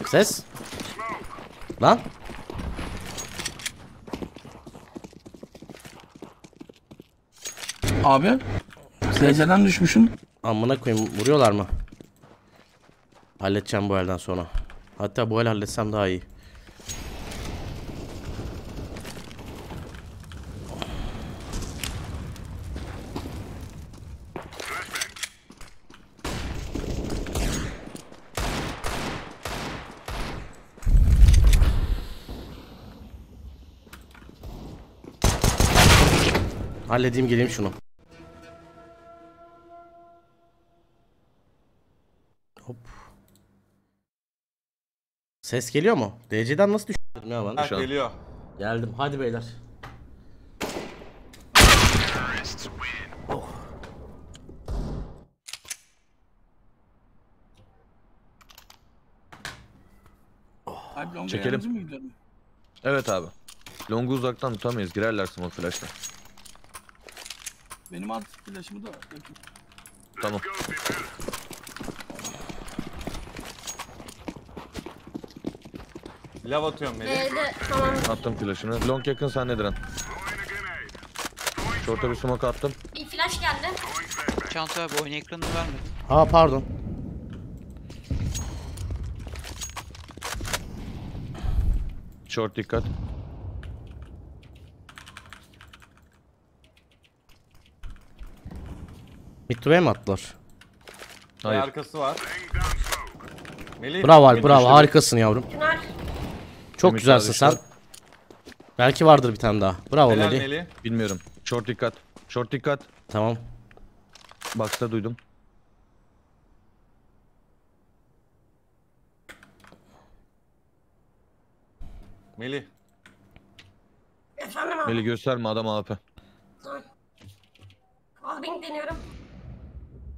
ses. Lan. Abi S C'den düşmüşsün. Amına koyayım vuruyorlar mı? Halledeceğim bu elden sonra. Hatta bu el halletsem daha iyi. halledeyim geleyim şunu. Hop. Ses geliyor mu? D C'den nasıl düşürdüm ya ben? Ha, şu an. Geliyor. Geldim. Hadi beyler. Oh. Oh. Abi, çekelim. Evet abi. Long'u uzaktan tutamayız. Girerler small flash'la. Benim artık flash'ımı da var. Tamam. Lav atıyorum beni. B'de tamam. Attım flash'ını. Long yakın sende Diren. Short'a bir smoke attım. Bir flash geldi. Çanta abi oyun ekranını vermedi. Ha pardon. Short dikkat. Midway mi attılar? Hayır. Arkası var. Melih, bravo abi, bravo. Harikasın yavrum. Günar. Çok Demir güzelsin sen. Düştü. Belki vardır bir tane daha. Bravo Melih. Melih. Bilmiyorum. Short dikkat. Short dikkat. Tamam. Box'ta duydum. Melih. Efendim abi. Melih gösterme adam A P. Wallbang deniyorum.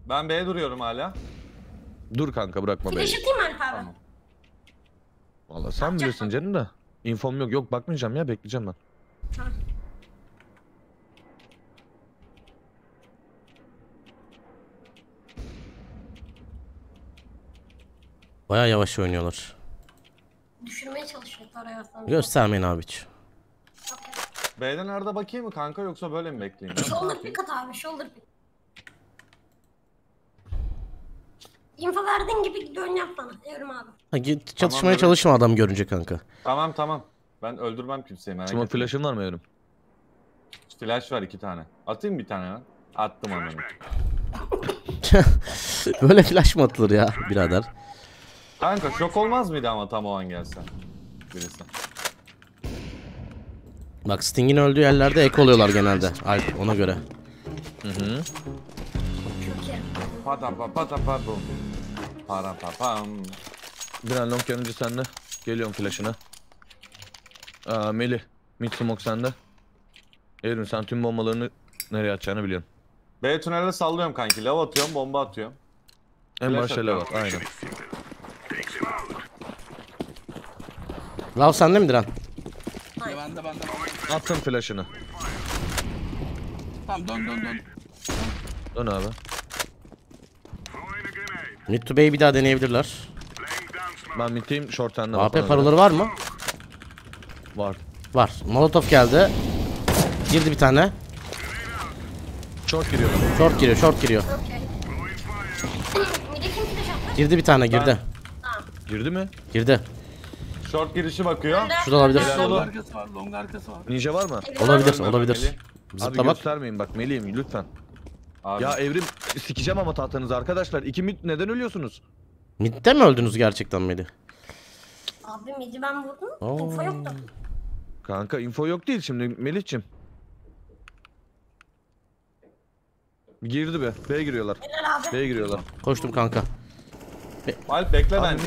Ben B'ye duruyorum hala. Dur kanka bırakma B'yi. Flash atayım Alp abi. Tamam. Valla sen biliyorsun canım da. İnfom yok. Yok bakmayacağım ya, bekleyeceğim ben. Tamam. Bayağı yavaş oynuyorlar. Düşürmeye çalışıyorlar hayatlarını. Göstermeyin abi hiç. B'den arada bakayım mı kanka yoksa böyle mi bekleyeyim? Shoulder pick at abi, shoulder pick. İnfo verdiğin gibi dön yap bana, diyorum abi. Ha, git çatışmaya tamam, çalışma adam görünce kanka. Tamam tamam. Ben öldürmem kimseyi merak etme. Flash'ın var mı yavrum? Flash var iki tane. Atayım bir tane lan. Attım onu. Böyle flash mı atılır ya birader? Kanka şok olmaz mıydı ama tam o an gelsen? Birisi. Bak Sting'in öldüğü yerlerde ek oluyorlar genelde. Alp ona göre. Hı hı. Padam pa padam pa bum. Param pa pam. Diren long yanıcı sende. Geliyorum flash'ına. Aa Melih. Mid smoke sende. Evrim sen tüm bombalarını nereye atacağını biliyorsun. B tünelde sallıyorum kanki. Lava atıyorum, bomba atıyorum. En başta lava. Aynen. Lav sende mi Diren? Bende bende. Attım flash'ını. Tamam dön dön dön. Dön abi. Mid to B'yi bir daha deneyebilirler. Ben mid'teyim, short end'e bakalım. A P paraları var mı? Var. Var. Molotov geldi. Girdi bir tane. Short giriyor. Short giriyor, short giriyor. Girdi bir tane, girdi. Girdi mi? Girdi. Short girişi bakıyor. Şurada olabilir. Long arkası var, long arkası var. Ninja var mı? Olabilir, olabilir. Abi göstermeyin bak Melih'im lütfen. Abi. Ya Evrim sikeceğim ama tahtanızı arkadaşlar. İki mid neden ölüyorsunuz? Mid'de mi öldünüz gerçekten Melih? Abi mid'i ben vurdum. Oo. Info yok da. Kanka info yok değil şimdi Melih'cim. Girdi be. B'ye giriyorlar. B'ye giriyorlar. Koştum kanka. Be Alp bekle bence.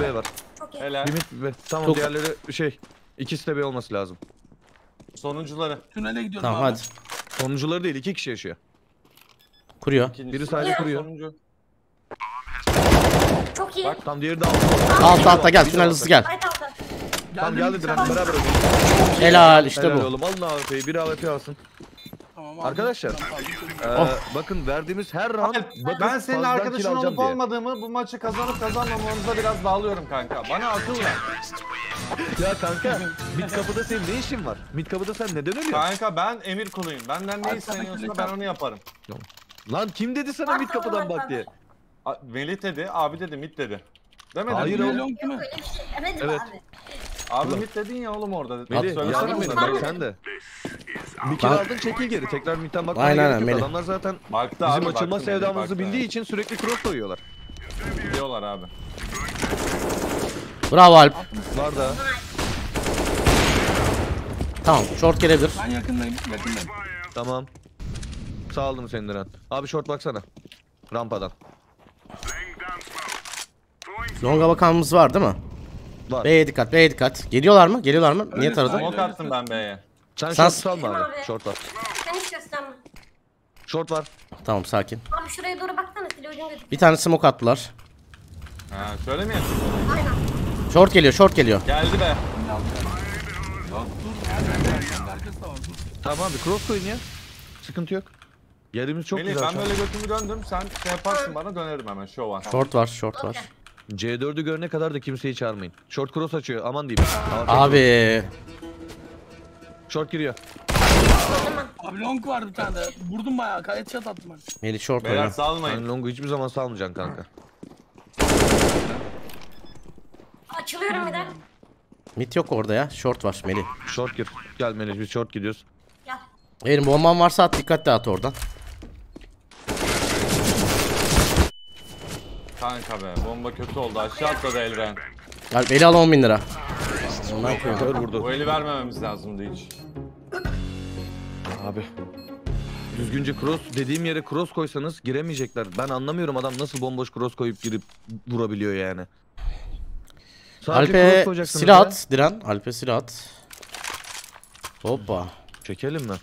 B var. Helal. Bir mid B. Tamam çok... diğerleri şey. İkisi de B olması lazım. Sonuncuları. Tünele gidiyorum tamam, abi. Hadi. Sonuncuları değil, iki kişi yaşıyor. Kuruyor. İkincisi. Biri sadece kuruyor. Sonuncu. Çok iyi. Bak tam diğeri de altta. Altta altta gel, tünel hızlı gel. Tam geldi Diren, beraber öldü. Helal işte helal bu. Oğlum alın A W P'yi, biri A W P alsın. Tamam, arkadaşlar, tamam, e, oh. bakın verdiğimiz her round... Bakın, ben senin arkadaşın olup olmadığımı, bu maçı kazanıp kazanmamamıza biraz bağlıyorum kanka. Bana akıl ver. Ya kanka, mid kapıda senin ne işin var? Mid kapıda sen neden ölüyorsun? Kanka ben emir kuluyum. Benden neyi sanıyorsa ben onu yaparım. Lan kim dedi sana mid kapıdan bak diye? Melih dedi, abi dedi, mid dedi. Demedin hayır mi? Oğlum. Evet. Abi mid dedin ya oğlum orada. Melih, yalan mı? Bak sen de. Bir kere aldın çekil geri. Tekrar mid'den bakmaya gerek yok. Adamlar zaten baktı bizim abi, açılma sevdamızı bildiği abi. için sürekli cross koyuyorlar. Biliyorlar abi. Bravo Alp. Var da. Tamam, short gelebilir. Ben yakındayım, yakındayım. Tamam. Sağ oldum senin Diren. Abi short baksana. Rampadan. Longa bakanımız var değil mi? Var. B'ye dikkat, B'ye dikkat. Geliyorlar mı? Geliyorlar mı? Öyle niye taradın? Long attım ben B'ye. Sen short salma abi. Short var. Sen hiç gösterme. Short var. Tamam, sakin. Abi şuraya doğru baksana. Bir tane smoke attılar. Ha, şöyle mi yaptın? Aynen. Short geliyor, short geliyor. Geldi be. Tamam abi, cross koyun ya. Sıkıntı yok. Yerimiz çok Melih, güzel. Ben şart. Böyle götümü döndüm, sen şey yaparsın bana, dönerim hemen. Show var. Short var, short okay. var. C dördü görene kadar da kimseyi çağırmayın. Short cross açıyor, aman diyeyim. Abi. Short giriyor. Abi long var bir tane de. Vurdum bayağı, gayet şat attım ben. Melih short oyna. Beyler salmayın. Yani longu hiçbir zaman salmayacaksın kanka. Açılıyorum bir de. Mid yok orada ya, short var Melih. Short gir, gel Melih, biz short gidiyoruz. Gel. Eğer bomban varsa at, dikkatli at oradan. Kanka be, bomba kötü oldu, aşağı atladı Elren. Gel beni al, on bin lira. Ne yapıyorsun? Bu eli vermememiz lazımdı hiç. Abi. Düzgünce cross, dediğim yere cross koysanız giremeyecekler. Ben anlamıyorum, adam nasıl bomboş cross koyup girip vurabiliyor yani. Sadece Alp'e silah at Diren, Alp'e silah at. Hoppa. Çekelim mi?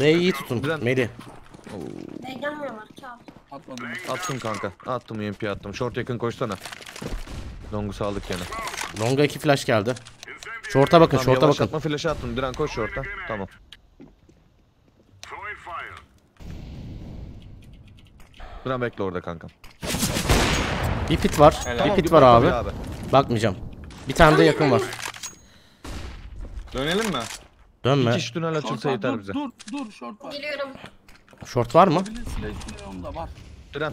B'yi iyi tutun Diren. Melih. B'yi gelmiyorlar ki abi. Atmadım. Attım kanka, attım, E M P attım. Short yakın koşsana. Long'u sağlık yine. Long'a iki flash geldi. Short'a bakın, tamam, short'a bakın. Atma, flash'ı attım Diren, koş short'a. Tamam. Diren bekle orada kankam. Bir pit var. Helal. Bir tamam, pit var abi. abi. Bakmayacağım. Bir tane de yakın var. Dönelim mi? Dönme. İki tünel açılsa yeter bize. Dur, dur, short var. Geliyorum. Short var mı? Var. Diren.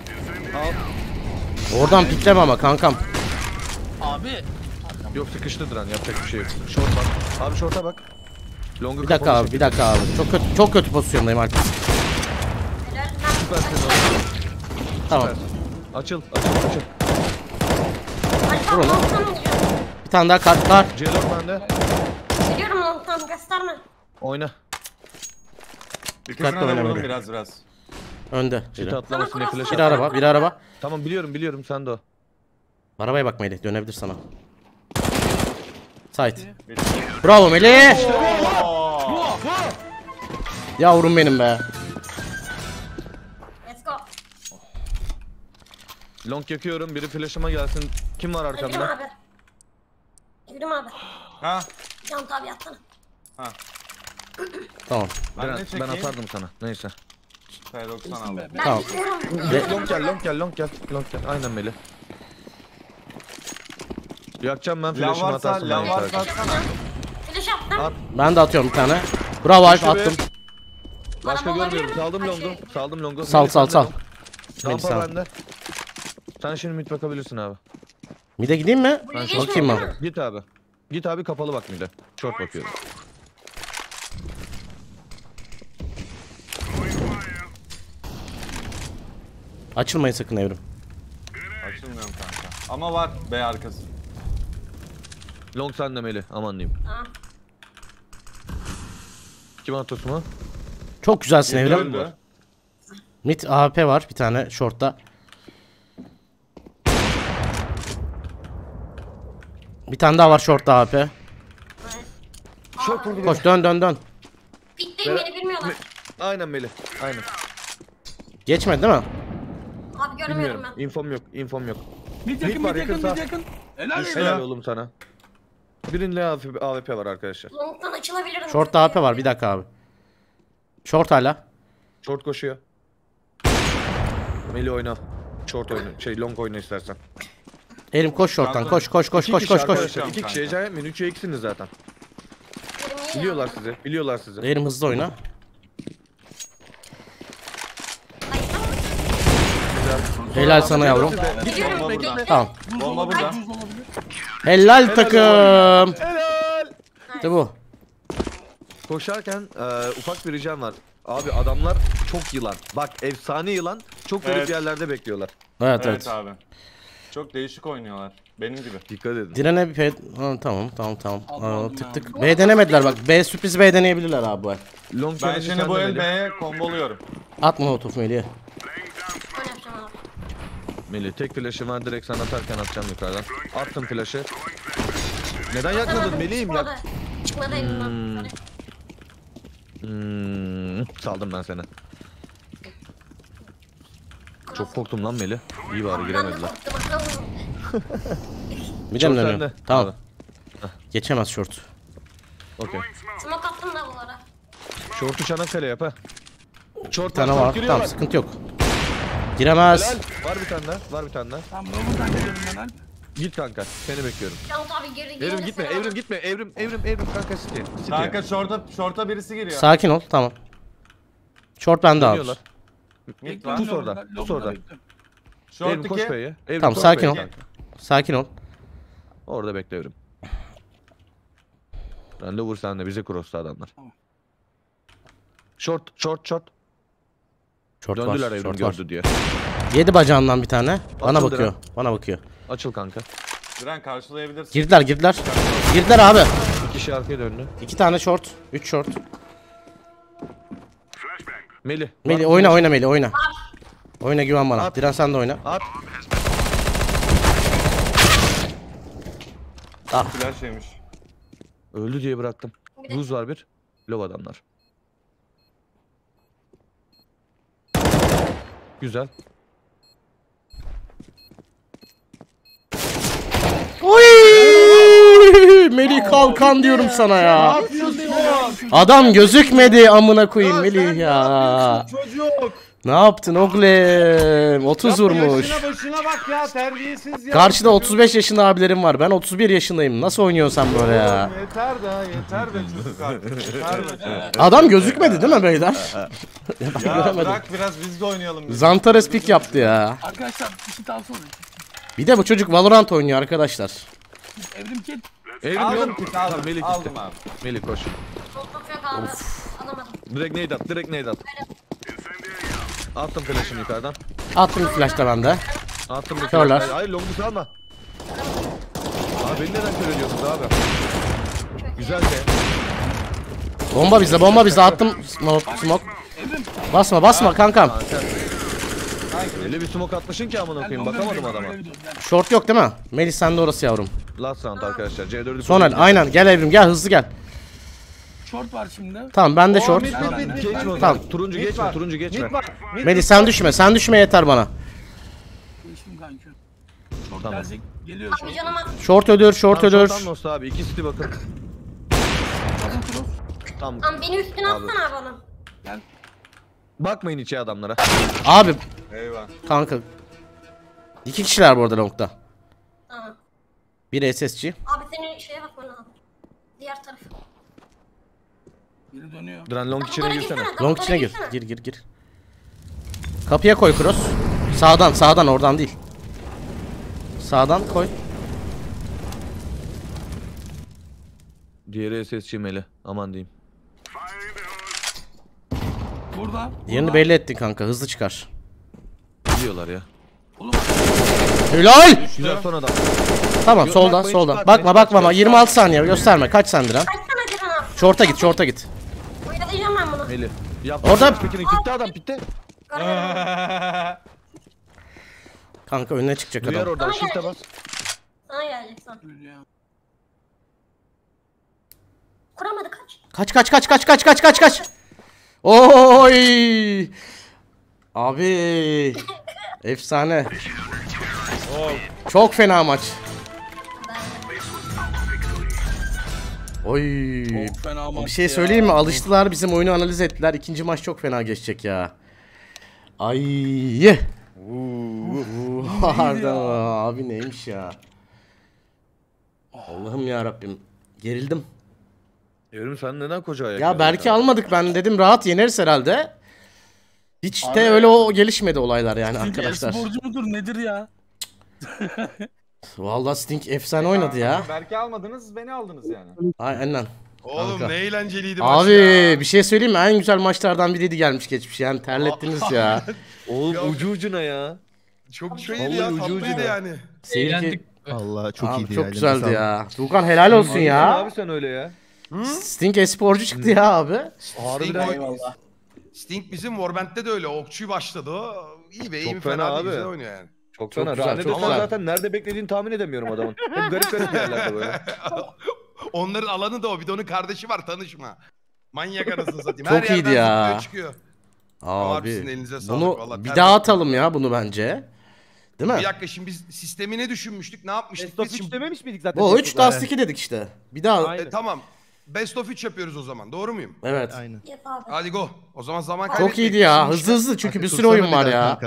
Al. Oradan pikleme ama kankam. Abi. Yok, sıkıştı Diren, yapacak bir şey yok. Short var. Abi short'a bak. Longu bir dakika abi, bir dakika abi. Çok kötü, çok kötü pozisyondayım artık. Tamam. Açıl, açıl, açıl. Dur oğlum. Bir tane daha kart var. C dört bende. Geliyorum oğlum, tamam, gösterme. Oyna. Dikkatli oynayalım biraz biraz. Önde. Biri atlamasın diye flash. Bir araba, bir araba. Tamam, biliyorum biliyorum, sen de o. Arabaya bak Melih, dönebilir sana. Sait. Bravo Melih. Yavrum benim be. Long yakıyorum, biri flash'ıma gelsin. Kim var arkamda? Evrim abi. Evrim abi. Ha? Can tabi atsana. Ha. Tamam. Ben, ben, ben atardım sana. Neyse. doksan aldım. Ben tamam. Long gel, long gel, long gel, long gel. Aynen Melih. Yakacağım ben, flash'ıma atarsın. Lan varsa atsana. Flash attım. At. Ben de atıyorum bir tane. Bravo Alp, attım. Başka görmüyorum. Saldım longu. Saldım longu. Sal, sal, sal. Melih sal. Bende. Sen şimdi mid bakabilirsin abi. Mid'e gideyim mi? Ben bakayım abi. Git abi. Git abi, kapalı bak mid'e. Short bakıyorum. Açılmayın sakın Evrim. Açılmıyorum kanka. Ama var B arkası. Long sen demeli. Aman diyeyim. Kim atıyorsun mu? Çok güzelsin Evrim. Öldü. Mid A W P var bir tane short'ta. Bir tane daha var short'ta A W P. Short, koş, dön dön dön. Bittiğim yeri bilmiyorlar. Aynen Melih, aynen. Geçmedi değil mi? Abi göremiyorum ben. İnfom yok, infom yok. Mid yakın, mid yakın, mid yakın. Helal, helal oğlum sana. Birinde A W P var arkadaşlar. Long'dan açılabilirim. Short'ta A W P var, bir dakika abi. Short hala. Short koşuyor. Melih oyna. Short oyna, şey long oyna istersen. Elim koş short'tan, koş koş koş koş koş koş. İki kişi heyecan etmeyin, üçe ikisiniz zaten. Biliyorlar sizi, biliyorlar sizi. Elim hızlı oyna. Helal sana yavrum. Tamam. Bomba burada. Helal takım. Helal. İşte bu. Koşarken e, ufak bir ricam var. Abi adamlar çok yılan. Bak efsane yılan. Çok garip evet. yerlerde bekliyorlar. Evet evet. evet. Abi. Çok değişik oynuyorlar. Benim gibi. Dikkat edin. Direne bir... Ha, tamam tamam tamam. Aa, tık tık. B denemediler bak. B sürpriz B deneyebilirler abi bu el. Long ben şimdi bu el B'ye komboluyorum. Atma otof Melih'e. Melih tek flash'ı var, direkt sana atarken atacağım yukarıdan. Attım flash'ı. Neden yakladın Melih'im ya? Hmm. Hmm. Saldım ben seni. Çok korktum lan Melih. İyi bari giremediler. Bilmem dönüyorum. Tamam. Heh. Geçemez short. Okey. Smoke attım da bunlara. Short'u çanakkale yap ha. Short tane var. Tamam var. Sıkıntı yok. Giremez. Helal. Var bir tane daha. Var bir tane daha. Tamam buradan geliyorum ben. Git kanka. Seni bekliyorum. Tamam abi geri gel. Evrim gitme. Evrim gitme. Evrim evrim evrim kanka City. Kanka short'a short'a birisi giriyor. Sakin ol. Tamam. Short bende abi. Pus orada. Pus orada. Short koş B'ye. Tamam sakin ol. Sakin ol. Orada bekliyorum. Randevu sende, bize cross'ta adamlar. Short, short, short. Short döndüler var, short gördü var diye. Yedi bacağından bir tane. Açıl bana bakıyor, Diren. Bana bakıyor. Açıl kanka. Diren karşılayabilirsin. Girdiler, girdiler. Girdiler abi. İki kişi arkaya döndü. İki tane short, üç short. Melih. Melih oyna, oyna Melih, oyna. Oyna güven bana. At. Diren sen de oyna. At. Ah. Şeymiş. Öldü diye bıraktım. Buz var bir. Lov adamlar. Güzel. Oy! Melih kalkan diyorum sana ya. Adam gözükmedi amına koyayım Melih ya. Ne yaptın oğlum? otuz ya vurmuş. Yaşına başına bak ya, terbiyesiz ya. Karşıda otuz beş yaşında abilerim var. Ben otuz bir yaşındayım. Nasıl oynuyorsun sen böyle ya? Yeter de yeter be çocuk artık. Yeter be. Adam gözükmedi değil mi beyler? Ya bırak biraz biz de oynayalım. Zantares pik yaptı ya. Arkadaşlar bir şey tavsiye olun. Bir de bu çocuk Valorant oynuyor arkadaşlar. Evrim kit. Evrim yok kit aldım. Melih gitti. Melih koş. Direkt nade at, direkt nade at. Attım flash'ını yukarıdan. Attım flash da bende. Attım bir flash. Hayır longu salma. Abi beni neden kör ediyorsunuz abi? Güzel de. Bomba bize, bomba bize. Attım smoke, smoke. Basma basma kankam. Öyle bir smoke atmışın ki amına koyayım, bakamadım adama. Short yok değil mi? Melih sen de orası yavrum. Last round arkadaşlar. C dört'ü. Sonel aynen gel Evrim gel hızlı gel. Short var şimdi. Tamam ben de short. Tamam turuncu geçme, turuncu geçme. Melih sen düşme, sen düşme yeter bana. Geçtim kanka. Tamam. Geliyor. Short ölür, short ölür. Tamam dost abi iki city bakın. Tamam. Tamam beni üstüne atsana bana. Gel. Bakmayın içe adamlara. Abi. Eyvah. Kanka. İki kişiler bu arada long'da. Tamam. Bir S S C. Abi senin şeye bak bana. Diğer tarafı. Diren long içine girsene. Long içine gir. Gir gir gir. Kapıya koy cross. Sağdan sağdan oradan değil. Sağdan koy. Diğeri S S çimeli. Aman diyeyim. Burada. Yerini belli ettin kanka. Hızlı çıkar. Biliyorlar ya. Helal. Güzel son adam. Tamam soldan soldan. Bakma bakma. yirmi altı saniye gösterme. Kaç sen Diren? Short'a git, short'a git. Melih. Orada bitti adam, bitti. Kanka önüne çıkacak adam. Duyar oradan, shift'e bas. Sana gelecek sana. Kuramadı kaç. Kaç kaç kaç kaç kaç kaç kaç. Oy! Abi. Efsane. Çok fena maç. Oy. Bir şey söyleyeyim mi? Alıştılar, bizim oyunu analiz ettiler. İkinci maç çok fena geçecek ya. Ay. Harda abi neymiş ya? Allah'ım ya Rabbim. Gerildim. Evrim sen neden koca ayak? Ya belki almadık, ben dedim rahat yeneriz herhalde. Hiç abi, de öyle o gelişmedi olaylar yani arkadaşlar. Sporcu mudur nedir ya? Vallahi Sting efsane oynadı ya. Belki almadınız, beni aldınız yani. Aynen. Oğlum kanka, ne eğlenceliydi maç. Abi ya, bir şey söyleyeyim mi? En güzel maçlardan biriydi gelmiş geçmiş. Yani terlettiniz ya. Oğlum ucu ucuna ya. Çok şeydi ya, tatlıydı yani. Seyirci Allah çok abi, iyiydi çok ya. Çok güzeldi ya. Dukan helal olsun abi, ya. Abi sen öyle ya. Hı? Sting esporcu çıktı ya abi. Sting, eyvallah. Sting bizim Warband'de de öyle. Okçuyu başladı o. İyi be, iyi fena abi. Güzel oynuyor yani. Çok çok fena. Güzel, çok güzel. Zaten nerede beklediğini tahmin edemiyorum adamın. Hep garip garip yerlerde böyle. Onların alanı da o. Bir de onun kardeşi var, tanışma. Manyak arasını satayım. Her çok iyiydi ya. Çıkıyor. Abi bunu vallahi bir daha atalım ya bunu bence. Değil mi? Bir dakika, şimdi biz sistemi ne düşünmüştük? Ne yapmıştık? Best of üç dememiş miydik zaten? O üç dust iki dedik işte. Bir daha. E, tamam. Best of üç yapıyoruz o zaman. Doğru muyum? Evet. Aynen. Hadi go. O zaman zaman kaybetmeyelim. Çok iyiydi ya. Hızlı hızlı çünkü bir sürü oyun var ya.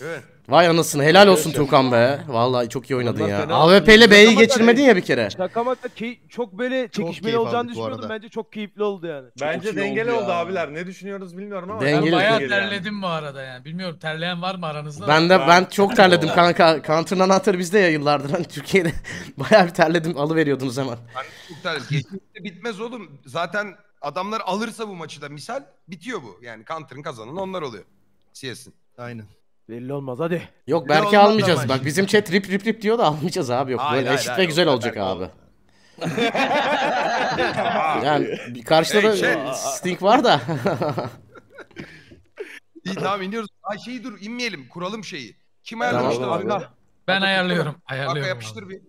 Evet. Vay anasını, helal olsun Tuğkan be. Vallahi çok iyi oynadın ya. A W P ile B'yi geçirmedin ya bir kere. Şakamakta çok böyle çekişmeli olacağını düşünüyordum. Bence çok keyifli oldu yani. Bence dengeli oldu abiler. Ne düşünüyoruz bilmiyorum ama ben bayağı terledim bu arada yani. Bilmiyorum, terleyen var mı aranızda? Ben de ben çok terledim kanka. Counter'ın anahtarı bizde ya yıllardır. Hani Türkiye'de bayağı bir terledim. Alıveriyordunuz hemen. Ben çok terledim. Geçmişte bitmez oğlum. Zaten adamlar alırsa bu maçı da misal bitiyor bu. Yani Counter'ın kazananı onlar oluyor. C S'in. Aynen. Belli olmaz hadi. Yok belki almayacağız. Bak şimdi bizim chat rip rip rip diyor da almayacağız abi. Yok hayır, böyle hayır, eşit hayır, ve güzel olacak abi. Yani karşıda hey, da Sting var da. İyi tamam, iniyoruz. Ay şeyi dur, inmeyelim. Kuralım şeyi. Kim ayarlamış tamam, da abi? Ben ayarlıyorum. Ayarlıyorum. Bak yapıştır abi bir.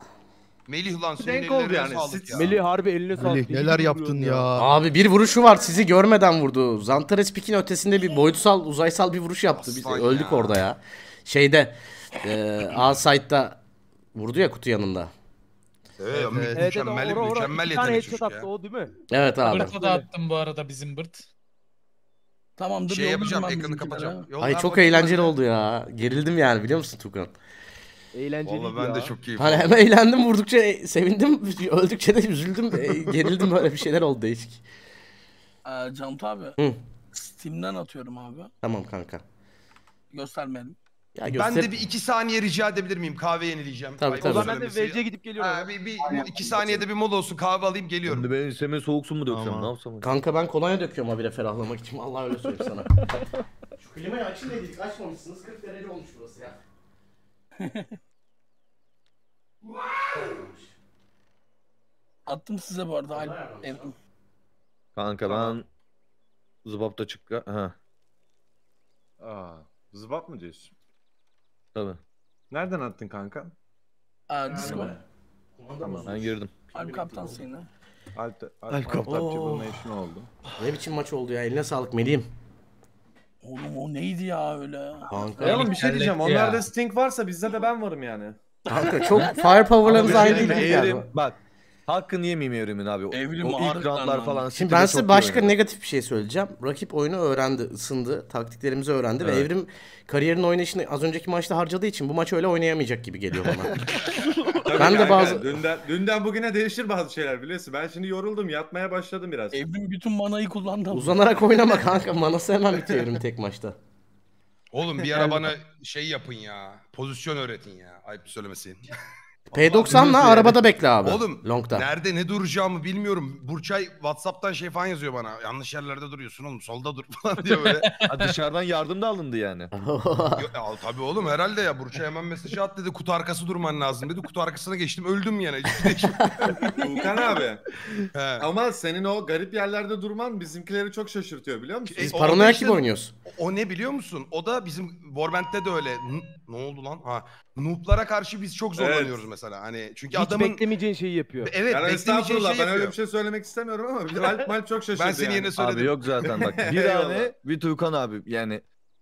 Melih lan senin ellerine yani sağlık ya. Melih harbi eline sağlık. Neler yaptın ya. Abi bir vuruşu var, sizi görmeden vurdu. Zantares Pik'in ötesinde bir boyutsal uzaysal bir vuruş yaptı. Biz öldük ya orada ya. Şeyde e, A-Side'da vurdu ya kutu yanında. Evet, evet, evet mükemmel, evet, mükemmel, mükemmel yetenek çocuk attı, ya. O değil mi? Evet abi. Bırt'a da attım bu arada bizim Bırt. Tamamdır. Şey yapacağım, ekranı kapatacağım. Ay çok eğlenceli oldu ya. Gerildim yani, biliyor musun Tuğkan? Eğlenceliydi ya. Valla ben de çok keyif aldım. Hani hem eğlendim, vurdukça sevindim, öldükçe de üzüldüm, gerildim, böyle bir şeyler oldu değişik. Ee, Cantu abi, hı. Steam'den atıyorum abi. Tamam kanka. Göstermeyelim. Ya göster... Ben de bir iki saniye rica edebilir miyim? Kahve yenileyeceğim. Tabii, tabii. O zaman ben de V C'ye gidip geliyorum. Ha, bir, bir, aynen, iki saniyede bir mola olsun, kahve alayım geliyorum. Şimdi benim seme soğuk su mu döksem, ne yapsam? Kanka ben kolonya döküyorum habire ferahlamak için, Allah öyle söyleyeyim sana. Şu klimayı açın dedik, açmamışsınız, kırk derece olmuş burası ya. Attım size bu arada. Al kanka ben Zıbap'ta çık. Ha. Aa, Zıbap mı diyorsun? Tabii. Nereden attın kanka? Aa, Discord. Tamam, ben girdim. Alp kaptan seni. Alp Alp kaptan bunun eşini oldu. Ne biçim maç oldu ya? Eline sağlık Melih'im. Oğlum o neydi ya öyle? Kanka, ya oğlum bir şey diyeceğim. Onlarda Sting varsa bizde de ben varım yani. Kanka çok firepower'larımız aynı değil mi yani? Bak hakkını yemeyeyim Evrim'in abi. O, Evrim o ilk roundlar falan. Şimdi ben size başka öyle negatif bir şey söyleyeceğim. Rakip oyunu öğrendi, ısındı, taktiklerimizi öğrendi, evet. Ve Evrim kariyerin oynayışını az önceki maçta harcadığı için bu maç öyle oynayamayacak gibi geliyor bana. Ben de bazı... Dünden, dünden bugüne değişir bazı şeyler biliyorsun. Ben şimdi yoruldum, yatmaya başladım biraz. Evrim bütün manayı kullandım. Uzanarak oynama kanka, manası hemen bitiyor Evrim tek maçta. Oğlum bir ara bana şey yapın ya, pozisyon öğretin ya, ayıp söylemesin. P doksan'la arabada bekle abi. Oğlum Long'da nerede ne duracağımı bilmiyorum. Burçay WhatsApp'tan şey falan yazıyor bana. Yanlış yerlerde duruyorsun oğlum, solda dur falan diyor böyle. Dışarıdan yardım da alındı yani. Ya, tabii oğlum herhalde ya, Burçay hemen mesajı at dedi. Kutu arkası durman lazım dedi. Kutu arkasına geçtim, öldüm yani. Tuğkan abi. Ama senin o garip yerlerde durman bizimkileri çok şaşırtıyor biliyor musun? Biz e, paranoyak gibi oynuyoruz. O ne biliyor musun? O da bizim Warband'de de öyle. Ne oldu lan? Ha. Noob'lara karşı biz çok zorlanıyoruz, evet. Mesela hani çünkü hiç adamın beklemeyeceğin şeyi yapıyor. Evet, yani beklemeyeceğin şeyi ben yapıyor. Öyle bir şey söylemek istemiyorum ama bizim Alp Mal çok şaşırdı. Ben seni yani yerine söyledim. Abi yok zaten bak. Bir tane bir Tuğkan abi yani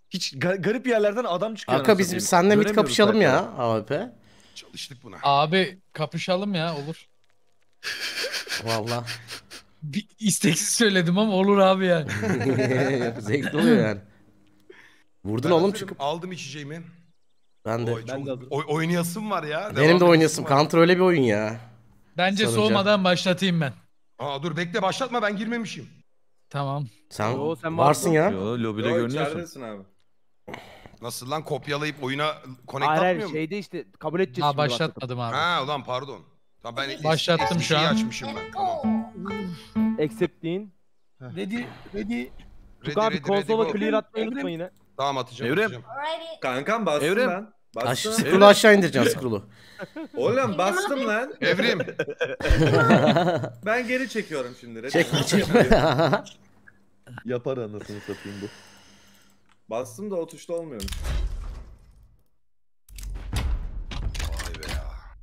hiç gar garip yerlerden adam çıkıyor. Kanka biz seninle mid kapışalım ya A W P. Çalıştık buna. Abi kapışalım ya, olur. Vallahi bir isteksiz söyledim ama olur abi yani. Zevkli oluyor yani. Vurdun ben oğlum çıkıp. Aldım içeceğimi. Ben de. Oy, ben de oy, oynayasım var ya. Benim devam de oynayasım. Counter öyle bir oyun ya. Bence sanınca soğumadan başlatayım ben. Aa dur bekle, başlatma, ben girmemişim. Tamam. Sen, yo, sen varsın ya. Yo, lobide yo, görünüyorsun. Abi. Nasıl lan, kopyalayıp oyuna connect atmıyor mu? Hayır şeyde işte kabul edeceğiz. Ha başlatmadım abi. Ha ulan pardon. Tamam, ben başlattım şu an. Açmışım ben. Tamam. Accept'in. Ready, ready. Tuğkan abi konsola clear atmayı unutma yine. Tamam atacağım. Evrim. Kankam bastım ben. Bastım. Aş, scroll'u aşağı indireceksin, scroll'u. Oğlum bastım lan. Evrim. Ben geri çekiyorum şimdi. Çek, çek. Yapar anasını satayım bu. Bastım da o tuşta olmuyormuş.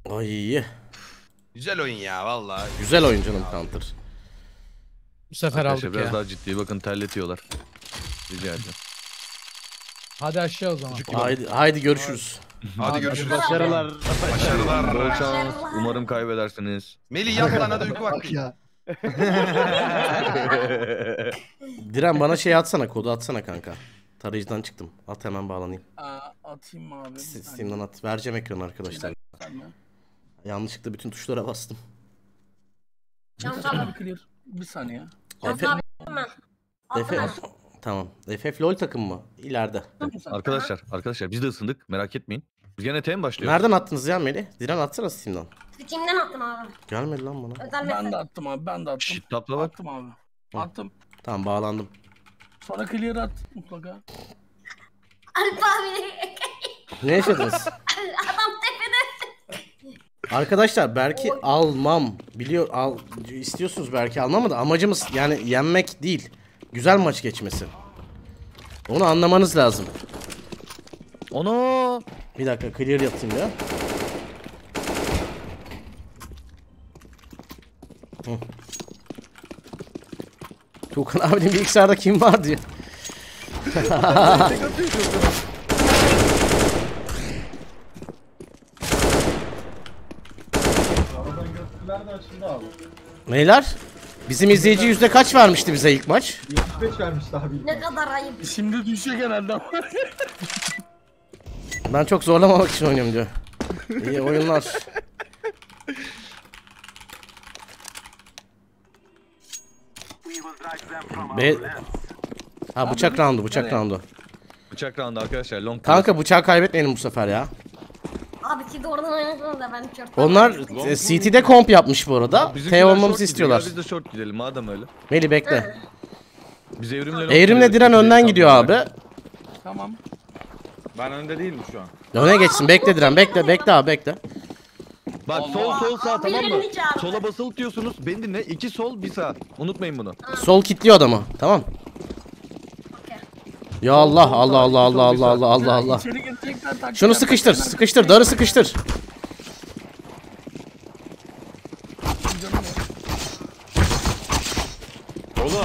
Vay be ya. Ay. Güzel oyun ya vallahi. Güzel oyun canım Counter. Bu sefer arkadaşlar aldık biraz ya. Biraz daha ciddi bakın, terletiyorlar. Rica ederim. Hadi aşağı o zaman. Haydi, haydi görüşürüz. Hadi, hadi görüşürüz. Başarılar. Başarılar. Bol şans. Umarım kaybedersiniz. Melih yap lan, hadi uyku vakti. Ya. Diren bana şey atsana, kodu atsana kanka. Tarayıcıdan çıktım. At hemen bağlanayım. Aa, atayım abi. Steam'den at. Vereceğim ekranı arkadaşlar. Yanlışlıkla bütün tuşlara bastım. Çantam abi clear. Bir saniye. Çantam abi. Tamam. F F LoL takım mı? İleride. Arkadaşlar, arkadaşlar biz de ısındık. Merak etmeyin. Biz gene T M başlıyor. Nereden attınız ya Melih? Diren atsana Steam'den. Steam'den attım abi. Gelmedi lan bana. Özel ben de attım abi. Ben de attım. Şşt, tapla bak. Attım abi. Attım. Tamam bağlandım. Sonra clear at mutlaka. Alp abi. Ne yaşadınız? Adam tepede. Arkadaşlar belki oy. Almam. Biliyor al istiyorsunuz belki almam da amacımız yani yenmek değil. Güzel maç geçmesi. Onu anlamanız lazım. Onu bir dakika clear yapayım ya. Hı. Tuğkan abinin bilgisayarda kim var diyor. Neyler? Bizim izleyici yüzde kaç vermişti bize ilk maç? yetmiş beş vermişti abi. Ne kadar ayıp. Şimdi düşecek herhalde ama. Ben çok zorlamamak için oynuyorum diyor. İyi oyunlar. Be ha bıçak roundu, bıçak roundu. Bıçak roundu arkadaşlar. Long kanka bıçağı kaybetmeyelim bu sefer ya. Abi siz de oradan oynadınız da ben short. Onlar e, C T'de komp yapmış bu arada. T olmamızı istiyorlar. Biz de short gidelim madem öyle. Melih bekle. Biz Evrim'le Evrim'le Diren önden gidiyor abi. Tamam. Ben önde değilim şu an. Öne geçsin. Bekle Diren, bekle, bekle abi, bekle. Bak Allah. Sol sol sağ, tamam mı? Sola basılı diyorsunuz. Beni dinle. İki sol bir sağ. Unutmayın bunu. Aa. Sol kilitliyor adamı. Tamam. Okay. Ya Allah Allah Allah Allah Allah Allah Allah Allah. Şunu sıkıştır. Sıkıştır. Darı sıkıştır. Oğlum.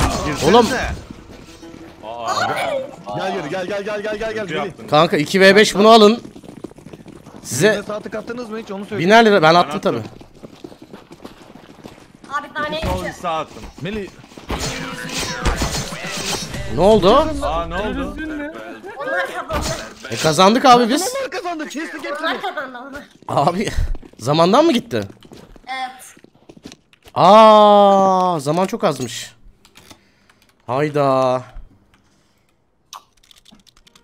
Oğlum. Aa. Gel geri gel gel gel gel gel gel. gel. Kanka iki ve beş bunu alın. Size saatlik attınız mı hiç onu söyle. Biner lira ben attım tabi. Abi tane sağ attım. Melih. Ne oldu? Aa ne oldu? E kazandık abi biz. Onlar kazandı. Kestik hepsini. Onlar kazandı. Abi zamandan mı gitti? Evet. Aa zaman çok azmış. Hayda.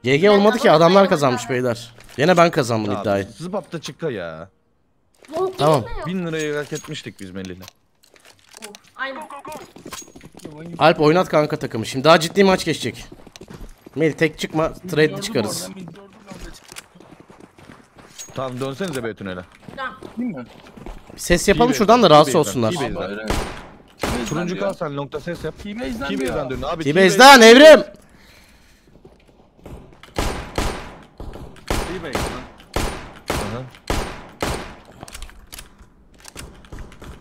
G G olmadı ki adamlar kazanmış beyler. Yine ben kazandım ya iddiayı. Zıbapta çıka ya. Tamam. bin lirayı hak etmiştik biz Melih'le. Aynen. Alp oynat kanka takımı. Şimdi daha ciddi maç geçecek. Melih tek çıkma, trade'li çıkarız. Tamam dönsenize be Tünel'e. Ses yapalım şuradan da rahatsız olsunlar. Turuncu kal sen nokta ses yap. T-Base'den dönün abi. T-Base'den Evrim.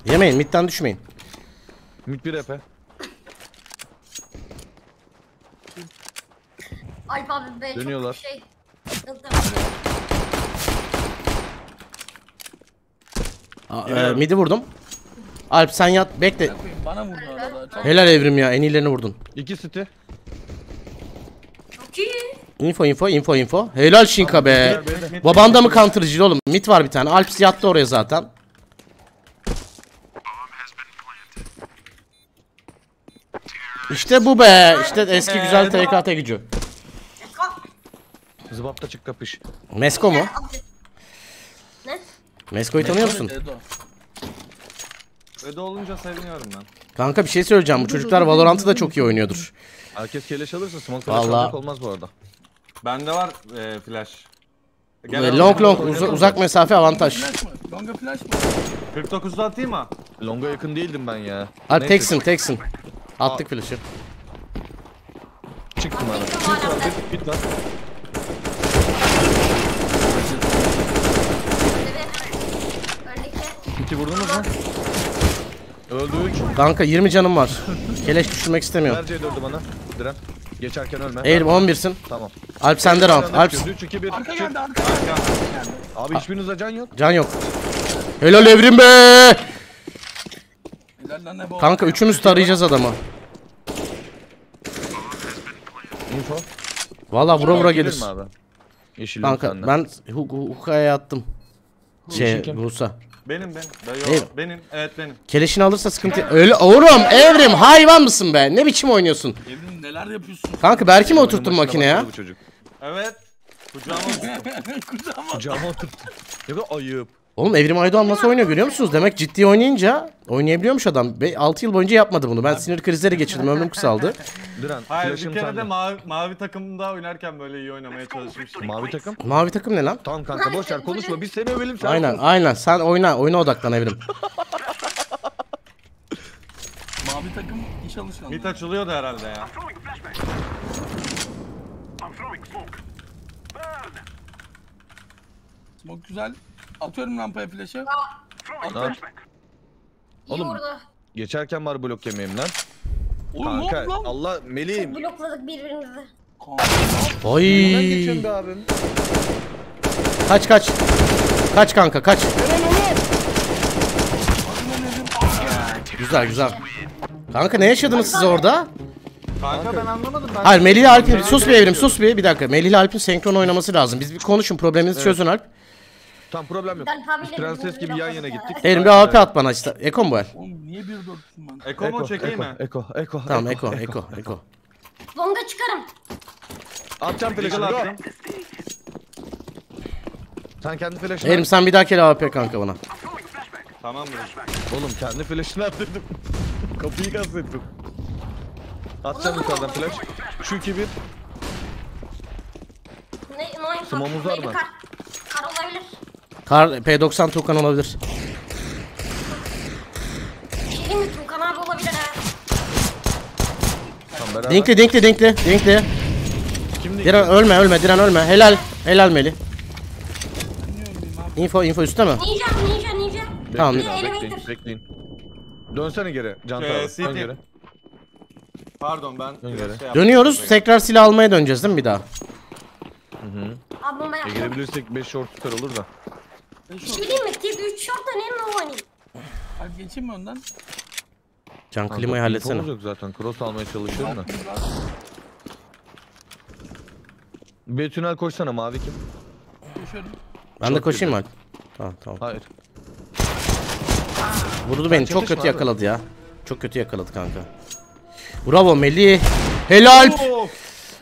Yemeyin, midden düşmeyin. Mid bir epe. Alp abi be, dönüyorlar. Çok şey. Aa, e, midi vurdum. Alp sen yat, bekle. Bana vurdu arada. Helal Evrim ya, en iyilerini vurdun. İki siti. Çok iyi. Info info info info. Helal Şinka be. Baban da mı counter'cıydı oğlum? Mid var bir tane. Alp yattı oraya zaten. İşte bu be. İşte eski güzel T K T gücü. Zıbapta çık kapış. Mesko mu? Ne? Mesko'yu tanıyor musun? Edo. Edo olunca seviniyorum ben. Kanka bir şey söyleyeceğim. Bu çocuklar Valorant'ı da çok iyi oynuyordur. Herkes keleş alırsa smoke'la olmaz bu arada. Bende var e, flash. Genel long long uz uzak mesafe avantaj. Longa flash mı? kırk dokuz'da atayım mı? Longa yakın değildim ben ya. Hadi teksin teksin. Attık flash'ı. Çıktım abi. Bit lan. İki vurdunuz lan. Öldü üç. Kanka yirmi canım var. Keleş düşürmek istemiyorum. Nerede öldü bana? Diren. Geçerken ölme. Eğilim on bir'sin. Tamam. Alp sende round. Alp. üç iki bir. Arka geldi, arka geldi. Abi hiçbirinizde can yok. Can yok. Helal Evrim be. Kanka üçümüz tarayacağız adamı. Info. Valla vura vura gelir. Kanka ben Huka'ya attım. Şey Musa. Benim ben. Benim. benim. Evet benim. Keleşini alırsa sıkıntı. Öyle oğlum Evrim hayvan mısın be? Ne biçim oynuyorsun? Evrim neler yapıyorsun? Kanka Berk'i mi oturttun makineye? Evet. Kucağıma oturttum. Kucağıma oturttum. Ne kadar ayıp. Oğlum Evrim Aydoğan nasıl oynuyor görüyor musunuz? Demek ciddi oynayınca oynayabiliyormuş adam. altı yıl boyunca yapmadı bunu. Ben sinir krizleri geçirdim. Ömrüm kısaldı. Duran, hayır bir kere de mavi, mavi takımda oynarken böyle iyi oynamaya çalışmıştım. Mavi takım? Mavi takım ne lan? Tamam kanka boşver konuşma. Biz seni övelim sen. Aynen aynen. Sen oyna. Oyuna odaklan Evrim. Mavi takım iş alışkanlığı. Mid açılıyordu herhalde ya. Smoke güzel. Atıyorum rampaya flash'ı. Oğlum orada. Geçerken var blok yemeyeyim lan. Oğlum kanka, oğlum lan. Allah meleğim. Çok blokladık birbirimizi. Ayy. Kaç kaç. Kaç kanka kaç. Güzel güzel. Kanka ne yaşadınız siz orada? Kanka, kanka ben anlamadım. Ben hayır Melih ile Alp'in sus bir Evrim sus bir bir dakika. Melih ile Alp'in senkron oynaması lazım. Biz bir konuşun probleminizi evet. Çözün Alp. Tam problem yok. Biz prenses gibi yan yana gittik. Elim bir A P at bana işte. Eko mu var? Oğlum niye bir dörtün bana? Eko mu çekeyim mi? Eko, Eko. Tamam Eko, Eko, Eko. Longa çıkarım. Atacağım flash'ını. Sen kendi flash'ını. Elim sen bir daha kere A P kanka bana. Tamam mı? Oğlum kendi flash'ını attırdım. Kapıyı kastettim. Atacağım yukarıdan flash. Şu iki bir. Sumamız var mı? Kar olabilir. Kar P doksan Tukan olabilir. Şeyin Tukan abi olabilir ha. Denkli denkli denkli denkli. Kim denkli? Diren ölme ölme Diren ölme. Helal helal Meli. Info info üstte mi? Ninja ninja ninja. Tamam. Bekleyin bekleyin. Dönsene geri Cantar. Dön geri. Pardon ben. Dönüyoruz tekrar silah almaya döneceğiz değil mi bir daha? Hı hı. E girebilirsek beş short tutar olur da. Bir şey diyeyim mi? üç short önemli o hani. Abi geçeyim mi ondan? Can klimayı halletsene. Olacak zaten. Cross almaya çalışıyorum da. Bir tünel koşsana mavi kim? Koşuyorum. Ben çok de koşayım mı? Tamam tamam. Hayır. Vurdu beni. Çok kötü abi. Yakaladı ya. Çok kötü yakaladı kanka. Bravo Melih. Helal. Of.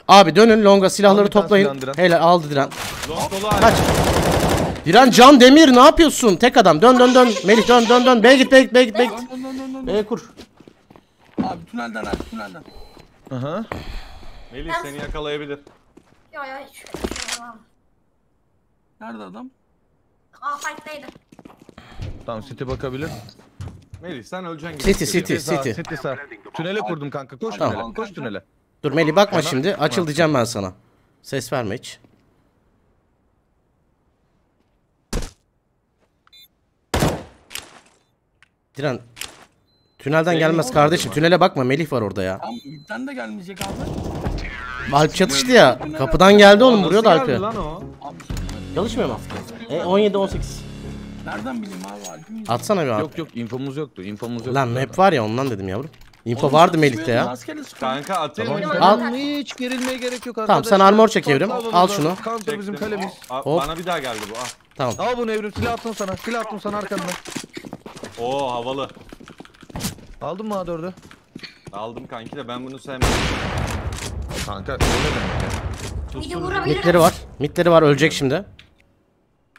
Abi dönün longa silahları toplayın. Helal aldı Diren. Kaç. Diren Can Demir ne yapıyorsun? Tek adam dön dön dön. Melih dön dön dön. B'ye git B'ye git B'ye git B'ye git. B'ye kur. Abi tünelden abi tünelden. Aha. Melih seni yakalayabilir. Yo yo hiç. Nerede adam? Aa fight'teydi. Tamam City bakabilir. Melih sen öleceksin gibi. City City City. City sar. Tünele kurdum kanka koş tünele koş tünele. Dur Melih bakma tamam. Şimdi açıl diyeceğim ben sana. Ses verme hiç. Diren tünelden Melih gelmez kardeşim. Tünele bakma Melih var orada ya. Tam ülkten de gelmeyecek abi. Alp çatıştı ya. Kapıdan geldi oğlum vuruyordu Alp'i. Çalışmıyor mu? E on yedi on sekiz. Nereden bileyim abi Alp'i? Atsana bir abi. Yok yok infomuz yoktu. İnfomuz yoktu. Lan map var ya ondan dedim yavrum. İnfo oğlum, vardı Melih'te ya. Kanka atayım. Tamam, al. Hiç gerilmeye gerek yok arkadaşlar. Tamam sen armor çek Evrim. Al şunu. Counter bizim kalemiz. Bana bir daha geldi bu. Al. Tamam. Al bunu Evrim. Silah attım sana. Silah attım sana arkandan. Oo havalı. Aldın mı A dört'ü? Aldım kanki de ben bunu sevmiyorum. Kanka öyle demek. Mitleri var. Mitleri var ölecek şimdi.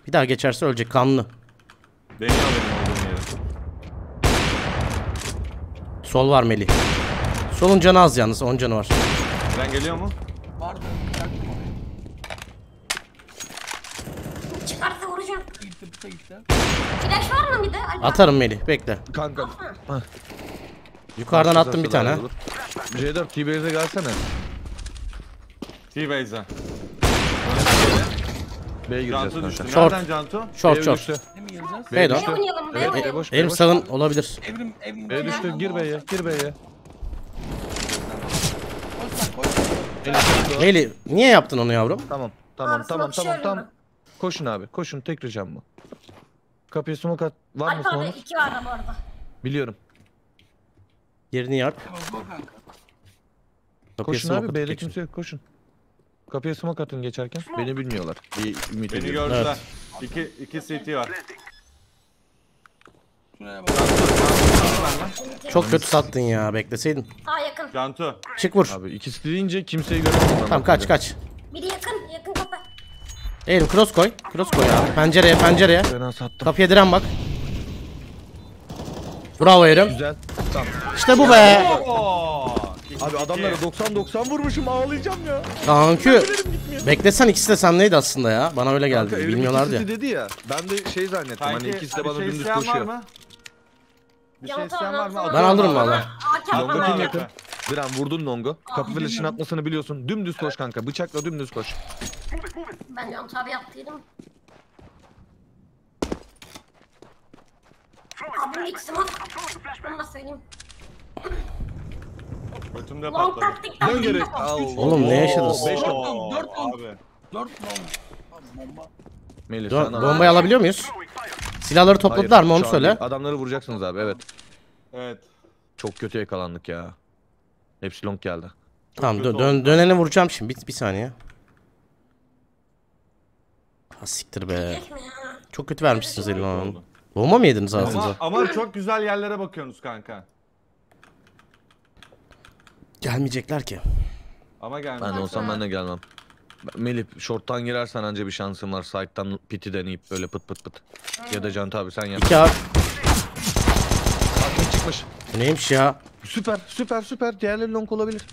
Bir daha geçerse ölecek kanlı. Beni alayım. Sol var Melih. Solun canı az yalnız. on canı var. Ben geliyor mu? Vardı. çıkarsa vuracağım. Gitti bu gitti. Flash var mı bir de? Alper. Atarım Melih bekle. Kanka. Hah. Yukarıdan attım bir tane. C dört T-Base'e gelsene. T-Base'e. B'ye gireceğiz. Short. Short short. B'ye oynayalım. Evrim sağın olabilir. B'ye düştü. Gir B'ye. Gir B'ye. Melih niye yaptın onu yavrum? Tamam. Tamam tamam tamam tamam. Koşun abi. Koşun tek ricam bu. Kapıya smoke at. Var mı smoke? Alp abi iki var da bu arada. Biliyorum. Yerini yap. Koşun abi B'de kimse yok. Koşun. Kapıya smoke atın geçerken. Beni bilmiyorlar. Bir ümit ediyorum. Beni gördüler. Evet. İki, iki C T var. Çok kötü sattın ya. Bekleseydin. Aa yakın. Cantu. Çık vur. Abi ikisi deyince kimseyi göremiyorum. Tamam kaç kaç. Biri yakın. Yakın kapı. Eğil cross koy. Cross koy abi. Pencereye pencereye. Kapıya diren bak. Bravo Erim. Güzel. Tamam. İşte bu be. Abi adamlara doksan doksan vurmuşum, ağlayacağım ya. Kanka beklesen ikisi de sendeydi aslında ya. Bana öyle geldi. Kanka, bilmiyorlardı ya. Dedi ya. Ben de şey zannettim kanka, hani ikisi de bana şey dümdüz koşuyor. Bir şey isteyen var mı? Ben alırım valla. Bir an vurdun longu. Kapı flash'ını atmasını biliyorsun. Dümdüz koş kanka. Bıçakla dümdüz koş. Ben yan tabi yaptıydım. Abim ikisi var. Bunu da söyleyeyim. Ötümde patladı. Ne gerek? Oğlum ne yaşadınız? dört on dört on dört on. Melih sana bombayı alabiliyor muyuz? Silahları topladılar mı onu söyle. Adamları vuracaksınız abi evet. Evet. Çok kötü yakalandık ya. Hepsi long geldi. Tamam dön döneni vuracağım şimdi. Bir, bir saniye. Ha siktir be. Çok kötü vermişsiniz elini. Bomba mı yediniz ağzınıza? Ama, ama çok güzel yerlere bakıyorsunuz kanka. Gelmeyecekler ki. Ama gelmeyecekler. Ben de olsam ben de gelmem. Melih short'tan girersen anca bir şansın var. Side'dan piti deneyip böyle pıt pıt pıt. Ya da Can abi sen yap. İki abi. Atmış çıkmış. Neymiş ya? Süper süper süper. Diğerleri long olabilir.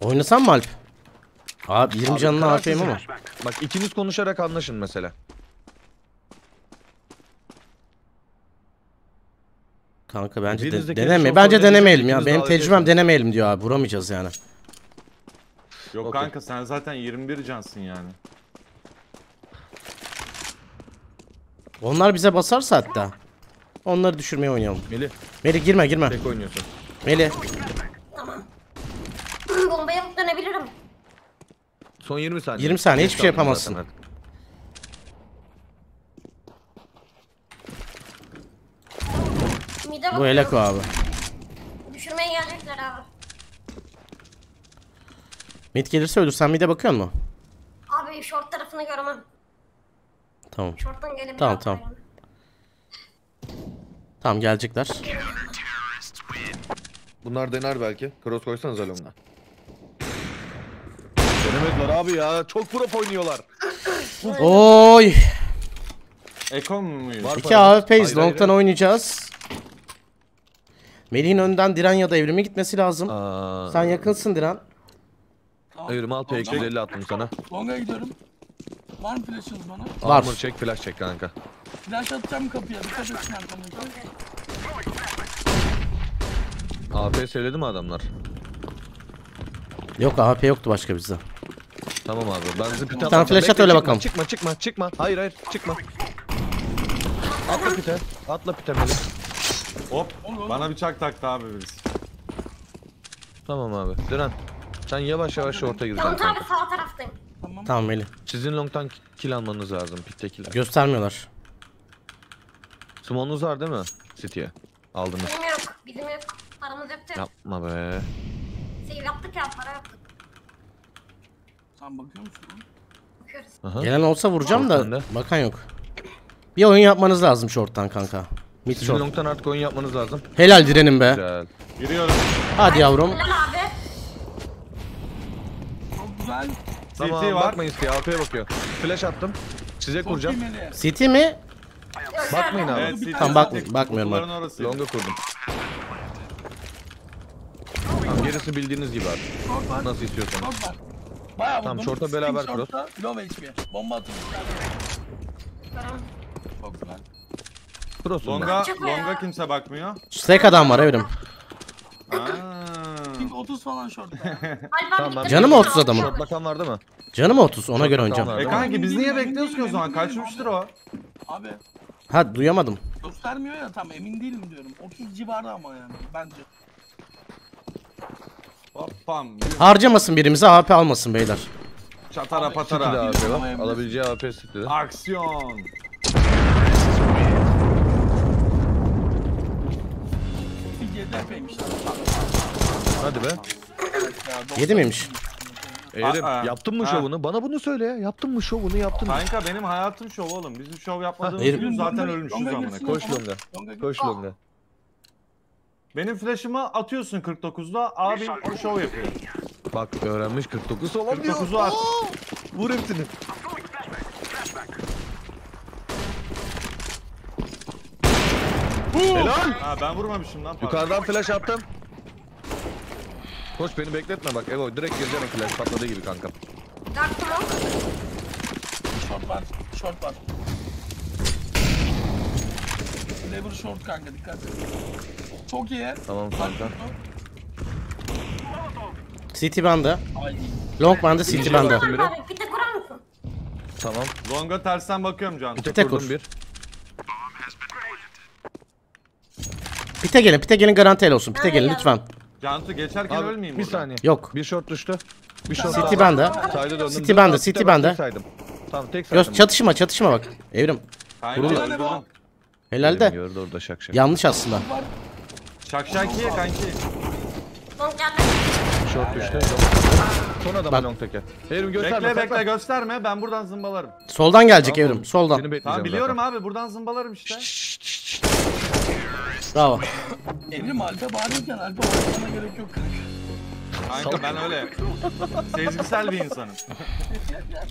Oynasan mı Alp? Abi yirmi canına afiyim ama. Bak ikiniz konuşarak anlaşın mesela. Kanka bence de, deneme. Bence denemeyelim ya. Benim tecrübem denemeyelim diyor abi. Vuramayacağız yani. Yok okay. Kanka sen zaten yirmi bir cansın yani. Onlar bize basarsa hatta. Onları düşürmeye oynayalım. Melih. Melih girme girme. Tek oynuyorsun. Melih. Tamam. Bombaya dönebilirim. Son yirmi saniye. yirmi saniye hiçbir şey yapamazsın. Bu eleko abi. Düşürmeye gelecekler abi. Mid gelirse ölür. Sen mid'e bakıyor musun? Abi short tarafını göremem. Tamam. Short'tan gelebilir. Tamam tamam. Yani. Tamam gelecekler. Bunlar dener belki. Cross koysanız alonuna. Denemediler abi ya. Çok pro oynuyorlar. Oy. Ekon muyuz? İki A W P'yiz. Long'tan oynayacağız. Melih'in önden Diren ya da Evrim'e gitmesi lazım. Aa. Sen yakınsın Diren. Evrim al P iki yüz elli attım sana. Long'a gidiyorum. Var mı flash'ın bana? Var. Armor çek, flash çek kanka. Flash atacağım kapıya. Dikkat etsin arkamdan. A P söyledi mi adamlar? Yok A P yoktu başka bizde. Tamam abi. Ben bizi pite atacağım. Flash at öyle bakalım. Çıkma çıkma çıkma. Hayır hayır çıkma. Atla pite. Atla pite Melih. Hop olur, bana olur. Bıçak taktı abi biz. Tamam abi. Diren sen yavaş yavaş orta gir. Tamam abi sağ taraftayım. Tamam. Tamam Melih. Sizin long'tan kill almanız lazım pittekiler. Göstermiyorlar. Smon'unuz var değil mi? City'ye. Aldınız. Bizim yok. Bizim yok. Paramız yoktu. Yapma be. Şey yaptık ya para yaptık. Sen bakıyor musun? Bakıyoruz. Aha. Gelen olsa vuracağım da de. Bakan yok. Bir oyun yapmanız lazım short'tan kanka. Sizin long'tan artık oyun yapmanız lazım. Helal direnim be. Güzel. Giriyorum. Hadi yavrum. Helal abi. Çok güzel. Tamam C T bakmayın C T'ye. A P'ye bakıyor. Flash attım. Size kuracağım. C T mi? Bakmayın abi. Evet, tamam bakmıyorum. Bakmıyorum bak. Long'a kurdum. Tamam gerisi bildiğiniz gibi abi. Nasıl istiyorsanız. Bayağı vurdum. Tamam şorta beraber kurup. Low H P. Bomba atın. Çok güzel. Cross longa, longa kimse bakmıyor. Tek adam var evrim. Ping otuz falan şortta. Tamam, canım otuz adamın. Şort bakan vardı mı? Canım otuz, ona göre oynayacağım. E kanki biz niye bekliyoruz ki o zaman? Kaçmıştır o. Abi. Ha duyamadım. Göstermiyor ya, tam emin değilim diyorum. otuz civarı ama yani bence. Hoppam. Harcamasın birimize, A P almasın beyler. Çatara patara. Alabileceği A P sıktı. Aksiyon. Hadi be. Yedi miymiş? Eğerim yaptın mı şovunu? Bana bunu söyle ya. Yaptın mı şovunu? Yaptın mı? Kanka benim hayatım şov oğlum. Bizim şov yapmadığımız gün zaten ölmüşüz amına. Koş longa. Koş longa. Benim flash'ımı atıyorsun kırk dokuzda. Abi o şov yapıyor. Bak öğrenmiş kırk dokuz olan diyor. kırk dokuzu at. Vur hepsini. Helal. Ha ben vurmamışım lan. Yukarıdan flash attım. Koş beni bekletme bak Evo, direkt gireceğim o flash patladığı gibi kanka. Short var, short var. Lever short kanka, dikkat et. Çok iyi. Tamam kanka. City bende. Long bende, City bende. Bir tek kurar mısın? Tamam. Longa tersten bakıyorum canım. Bir tek vurdum bir. Pite gelin, pite gelin garanti el olsun. Pite gelin lütfen. Cantu geçerken abi, ölmeyeyim bir burada. Saniye. Yok. Bir short düştü. Bir short. City bende. City bende, City bende. Tamam tek saydım. Göz çatışma, çatışma bak. Evrim. Vuruyor. Helal de. Gördü orada şak şak. Yanlış aslında. Şak şakiye kanki. Short düştü. Son adam long teke. Evrim gösterme. Bekle bekle gösterme. Ben buradan zımbalarım. Soldan gelecek tamam, Evrim. Soldan. Tamam biliyorum zaten abi. Buradan zımbalarım işte. Bravo. Evrim alfa bağırırken alfa bağırmana gerek yok kanka. Kanka ben öyle sezgisel bir insanım.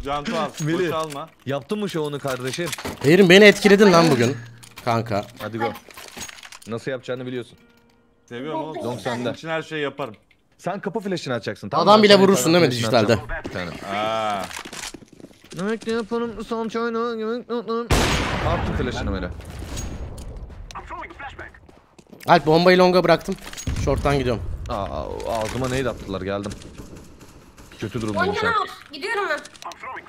Cantu al, boş alma. Yaptın mı şovunu kardeşim? Evrim beni etkiledin lan bugün kanka. Hadi go. Nasıl yapacağını biliyorsun. Seviyorum oğlum. Long senden. İçin her şeyi yaparım. Sen kapı flash'ini açacaksın. Tamam. Adam bile vurursun değil mi dijitalde? Aaa. Demek ne yaparım? Son çayını yemek notlarım. Attım flash'ını böyle. Alp bombayı longa bıraktım. Short'tan gidiyorum. Aa, ağzıma neydi attılar geldim. Kötü durumdayım şu an. Gidiyorum ben.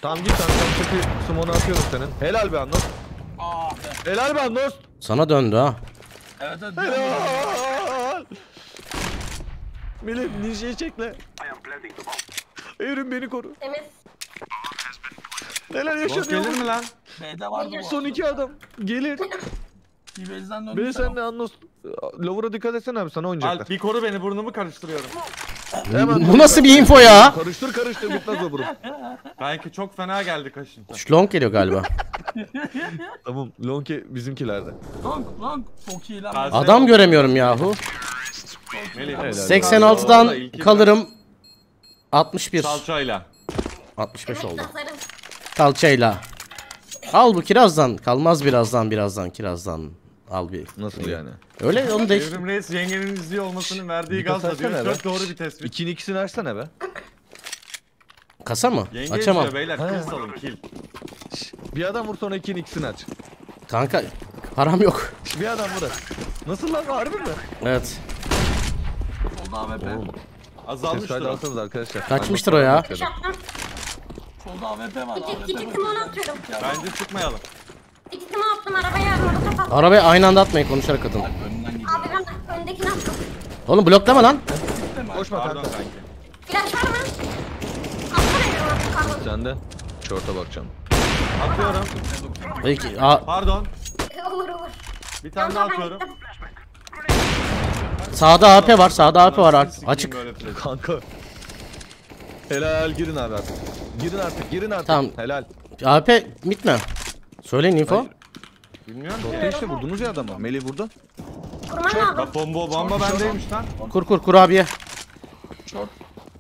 Tamam git sen. Kötü sumonu atıyorum senin. Helal be Andost. Helal be Andost. Sana döndü ha. Evet evet. Helal. Melih ninja'yı çekle. Evrim beni koru. Temiz. Neler yaşanıyor? Gelir mi lan? Son iki adam. Gelir. Beni sen de Andost. Lover'a dikkat etsene abi sana oynayacaklar. Alp bir koru beni, burnumu karıştırıyorum. Hemen bu nasıl bir info ya? Karıştır karıştır gitmez o burun. Belki çok fena geldi kaşın. Long geliyor galiba. Tamam long bizimkilerde. Long long çok iyi lan. Adam göremiyorum yahu. seksen altıdan kalırım. altmış bir. Salçayla. altmış beş oldu. Salçayla. Al bu kirazdan. Kalmaz birazdan birazdan kirazdan. Al bir. Nasıl yani? Öyle onu da. Evrim Reis yengenin izliyor olmasının verdiği gazla diyor. Çok doğru bir tespit. İkini ikisini açsana be. Kasa mı? Yenge açamam. Yenge beyler kız alın kill. Bir adam vur sonra ikini ikisini aç. Kanka param yok. Bir adam vur. Nasıl lan harbi mi? Evet. Oldu A W P. Azalmıştır o. Arkadaşlar. Kaçmıştır o ya. Solda A W P var. İki timon atıyorum. Bence çıkmayalım. İkisini attım arabaya, orada kapattım. Arabaya aynı anda atmayın, konuşarak atın. Abi ben öndekini attım. Oğlum bloklama lan. Koşma kanka. Flash var mı? Atsana ya. Sen de şorta bakacağım. Atıyorum. Peki, pardon. Olur olur. Bir tane daha atıyorum. Sağda A P var, sağda A P var. Açık. Kanka. Helal, girin abi artık. Girin artık, girin artık. Tamam. Helal. A P bitme. Söyleyin info. Hayır. Bilmiyorum. Şorta işte vurdunuz ya adamı. Melih vurdu. Bak bomba bomba bendeymiş lan. Kur kur kurabiye. Şort.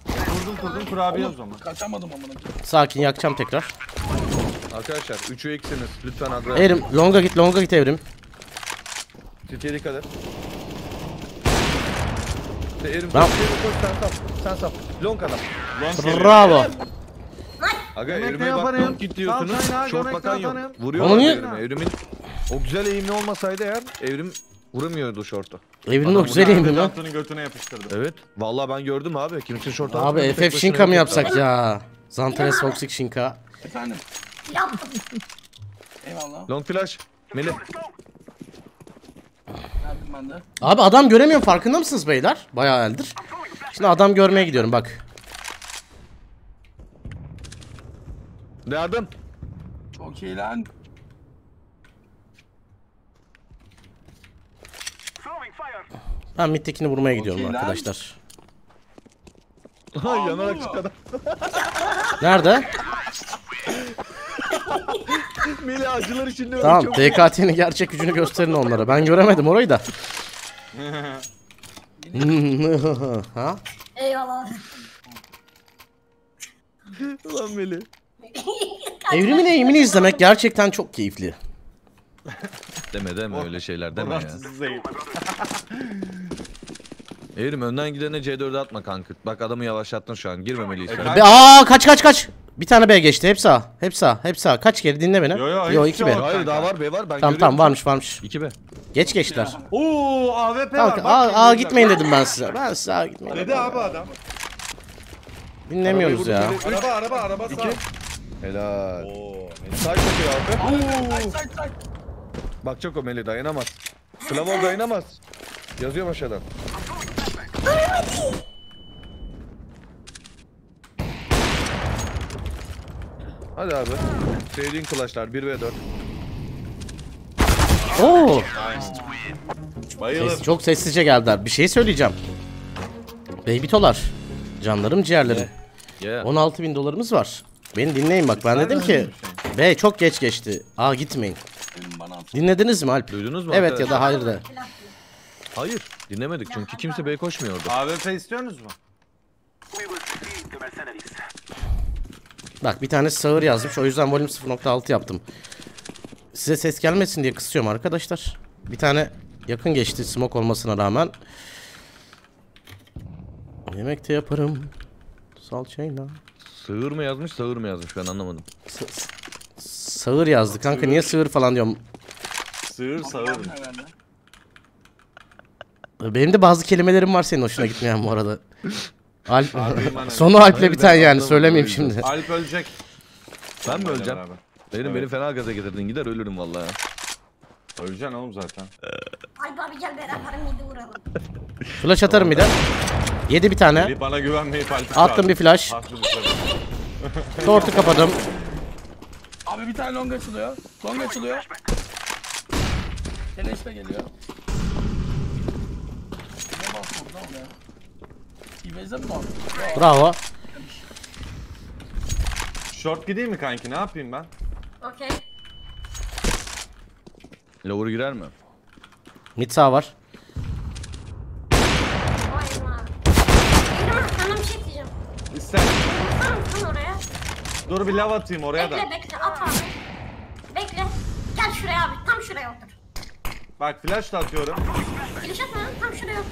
Vurdum vurdum kurabiye o zaman. Kaçamadım amına. Sakin yakacağım tekrar. Arkadaşlar üçü eksiniz. Lütfen adres. Evrim longa git longa git Evrim. Türkiye'ye dikkat et. Evrim sen sap. Sen sap. Long adam. Long. Bravo. Aga Örüm'e bakıp git diyorsunuz. Şort bakan yok. Vuruyorlar Örüm'e. Örüm'ün o güzel eğimli olmasaydı eğer Evrim vuramıyordu şortu. Evrim'in o güzel eğimli lan. Şortunu götüne yapıştırdı. Evet. Vallahi ben gördüm abi. Kimse şort almadı. Abi F F Shinka mı yapsak ya? Zantres Toxic Shinka. Efendim. Yaptım. Eyvallah. Long flash. Melih. Abi adam göremiyorum, farkında mısınız beyler? Bayağı eldir. Şimdi adam görmeye gidiyorum bak. Yardım. Çok iyi lan. Ben midtekini vurmaya gidiyorum okay, arkadaşlar. Ay yanarak çıktı. Nerede? Mili acılar içinde. Tamam, T K T'nin gerçek gücünü gösterin onlara. Ben göremedim orayı da. Ha? Eyvallah. Ulan Mili. Evrimin eğimini izlemek gerçekten çok keyifli. Deme deme öyle şeyler deme ya. Evrim önden gidene C dört'e atma kanka. Bak adamı yavaşlattın şu an. Girmemeliyiz. E, Aa kaç kaç kaç. Bir tane B geçti. Hepsi A. Hepsi A. Hepsi A. Kaç kere dinle beni. Yo yo, yo iki B. Hayır kanka. Daha var B var. Ben tamam tamam varmış varmış. iki B. Geç geçtiler. Oo A W P kanka, var. Bak, A, A gitmeyin dedim ben size. Ben size A gitmeyin. Dedi abi adam. Dinlemiyoruz ya. Üç. Araba araba araba sağ. Helal. Ooo. Sayt yapıyor abi. Bak çok o Meli dayanamaz. Klavol dayanamaz. Yazıyor aşağıdan. Hadi abi. Sevdiğin kulaçlar bir ve dört. Oo. Ses, çok sessizce geldiler. Bir şey söyleyeceğim. Babytolar. Canlarım ciğerlerim. Yeah. Yeah. on altı bin dolarımız var. Beni dinleyin bak. Ben dedim ki bey çok geç geçti. Aa gitmeyin. Dinlediniz mi Alp? Duydunuz mu? Evet arkadaşlar? Ya da hayır de. Hayır. Dinlemedik çünkü kimse bey koşmuyordu. A W P istiyorsunuz mu? Bak bir tane sağır yazmış, o yüzden volüm sıfır nokta altı yaptım. Size ses gelmesin diye kısıyorum arkadaşlar. Bir tane yakın geçti smoke olmasına rağmen. Yemek de yaparım. Salçayla. Sığır mı yazmış, sağır mı yazmış ben anlamadım. S sağır yazdı kanka, sığır. Niye sığır falan diyorum. Sığır sağır. Benim de bazı kelimelerim var senin hoşuna gitmeyen bu arada. Alp, sonu Alp'le biten yani söylemeyeyim şimdi. Alp ölecek. Ben mi öleceğim? Benim evet. Beni fena gaza getirdin, gider ölürüm vallahi. Öleceksin oğlum zaten. Alp abi gel beraber midi vuralım. Flash atarım bir de. Yedi bir tane. Biri bana güvenmeyip Alp'e attım bir flash. Tortu kapadım. Abi bir tane long açılıyor. Long açılıyor. Teleşme geliyor. Ne bastım lan ya? Bravo. Short gideyim mi kanki? Ne yapayım ben? Okay. Lower girer mi? Mid sağ var. Sana bir şey diyeceğim. İster. Oraya. Dur bir lav atayım oraya da. Bekle bekle at abi. Bekle. Gel şuraya abi. Tam şuraya otur. Bak flash da atıyorum. Flash atma. Tam şuraya otur.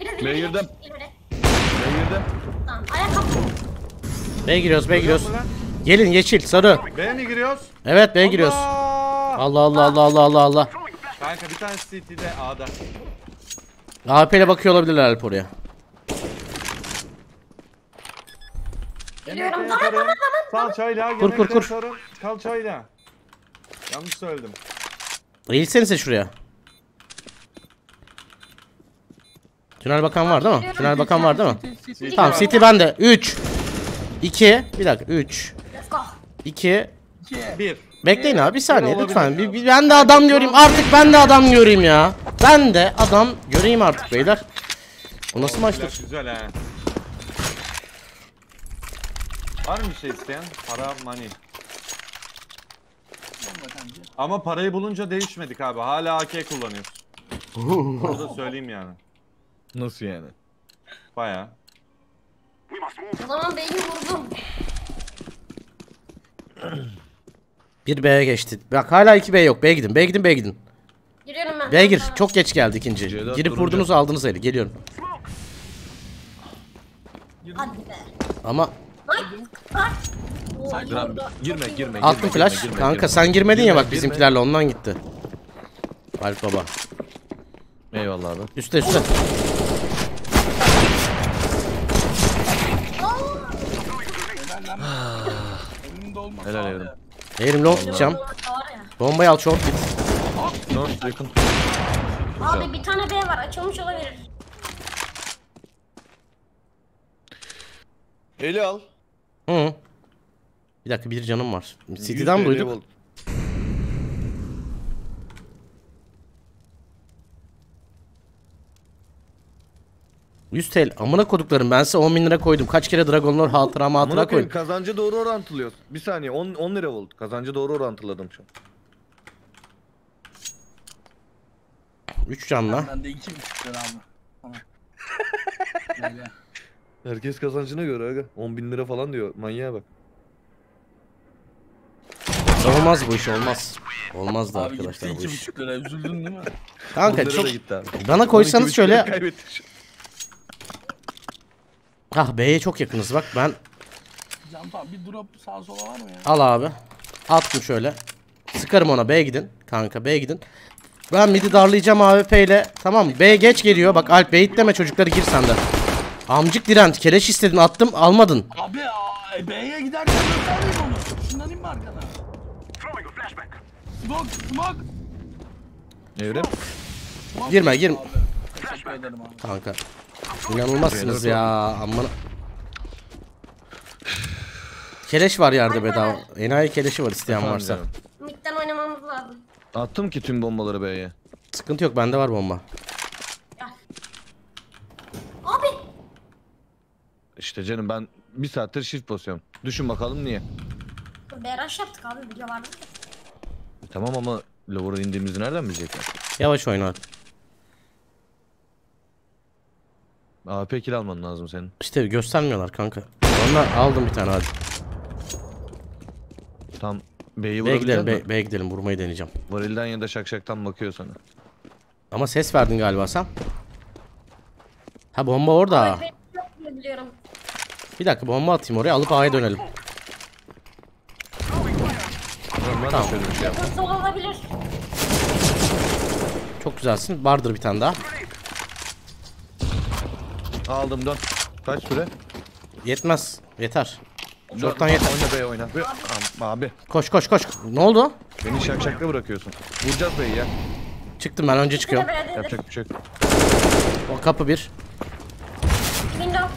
Biraz ileri girdim. Girdim. Tamam, B'ye giriyoruz, B'ye giriyoruz. Gelin yeşil, sarı. B'ye mi giriyoruz? Evet, B'ye giriyoruz. Allah Allah Allah Allah Allah Allah. Kanka bir tane C T'de A'da. A P ile bakıyor olabilirler Alp oraya. Geliyorum, tamam tamam tamam. Kalçayla, kur, kur, kur. Kalçayla. Yanlış söyledim. Eğilsenize şuraya. Tünel bakan var değil mi? Tünel bakan var değil mi? C T, C T, C T. Tamam C T bende. üç iki bir dakika üç iki bir. Bekleyin abi bir saniye lütfen. Bir, bir, ben de adam göreyim artık, ben de adam göreyim ya. Ben de adam göreyim artık beyler. O nasıl maçtır? Güzel he. Var mı bir şey isteyen? Para, money. Ama parayı bulunca değişmedik abi. Hala A K kullanıyoruz. Bunu da söyleyeyim yani. Nasıl yani? Bayağı. O zaman beni vurdum. Bir B'ye geçti. Bak hala iki B yok. B'ye gidin. B'ye gidin. B'ye gidin. Giriyorum ben. B'ye gir. Çok geç geldi ikinci. Girip durunca vurdunuz, aldınız eli. Geliyorum. Hadi be. Ama Girme, girme, girme. Attım flash. Girme, kanka girme. Sen girmedin girme, ya bak girme. Bizimkilerle ondan gitti. Alp baba. Eyvallah abi. Üste üste. Helal evrim. Evrim long tutacağım. Bombayı al, short git. Short yakın. Abi bir tane B var, açılmış olabilir. Eli al. Hı. Bir dakika, bir canım var. City'den duyduk. yüz TL amına koduklarım, ben size on bin lira koydum. Kaç kere Dragon Lore hatırama hatıra koydum. Kazancı doğru orantılıyor. Bir saniye, on lira oldu. Kazancı doğru orantıladım şu an. üç canla. Ben de iki buçuk lira aldım. Herkes kazancına göre aga. on bin lira falan diyor. Manyağa bak. Olmaz bu iş, olmaz. Olmaz da abi arkadaşlar bu iş. iki buçuk lira üzüldün değil mi? Kanka çok bana koysanız şöyle. Ah B'ye çok yakınız bak ben. Can tamam, bir drop sağa sola var mı ya? Al abi. Attım şöyle. Sıkarım ona, B'ye gidin. Kanka B'ye gidin. Ben midi darlayacağım A W P ile. Tamam B geç geliyor. Bak Alp B'ye itleme çocukları, gir sende. Amcık Direnc, keleş istedin, attım almadın. Abi B'ye giderken göstermeyeyim onu. Şundan inme arkadan. Smoke smoke. Evrim. Girme girme. Kanka. İnanılmazsınız ya amman. Keleş var yerde bedava. Enayi keleşi var isteyen varsa. Midden oynamamız lazım. Attım ki tüm bombaları B'ye. Sıkıntı yok, bende var bomba. Abi. İşte canım ben bir saattir shift basıyorum. Düşün bakalım niye. Beraş yaptık abi, video vardı. Tamam ama lower'a indiğimizi nereden bilecekler? Yavaş oyna. A P kill alman lazım senin. İşte göstermiyorlar kanka. Onlar aldım bir tane hadi. Tam B'yi vurabilecek misin? B'ye gidelim, vurmayı deneyeceğim. Varilden ya da şakşaktan bakıyor sana. Ama ses verdin galiba sen. Ha bomba orada. Bir dakika bomba atayım oraya, alıp A'ya dönelim. Tamam. Şey çok güzelsin. Vardır bir tane daha. Aldım dön. Kaç süre? Yetmez. Yeter. Şorttan yeter. Oyna be oyna. Be. Abi. Koş koş koş. Ne oldu? Beni şakşakla bırakıyorsun. Vuracağız beyi ya. Çıktım ben, önce çıkıyorum. Yapacak bir şey yok. O kapı bir. Window.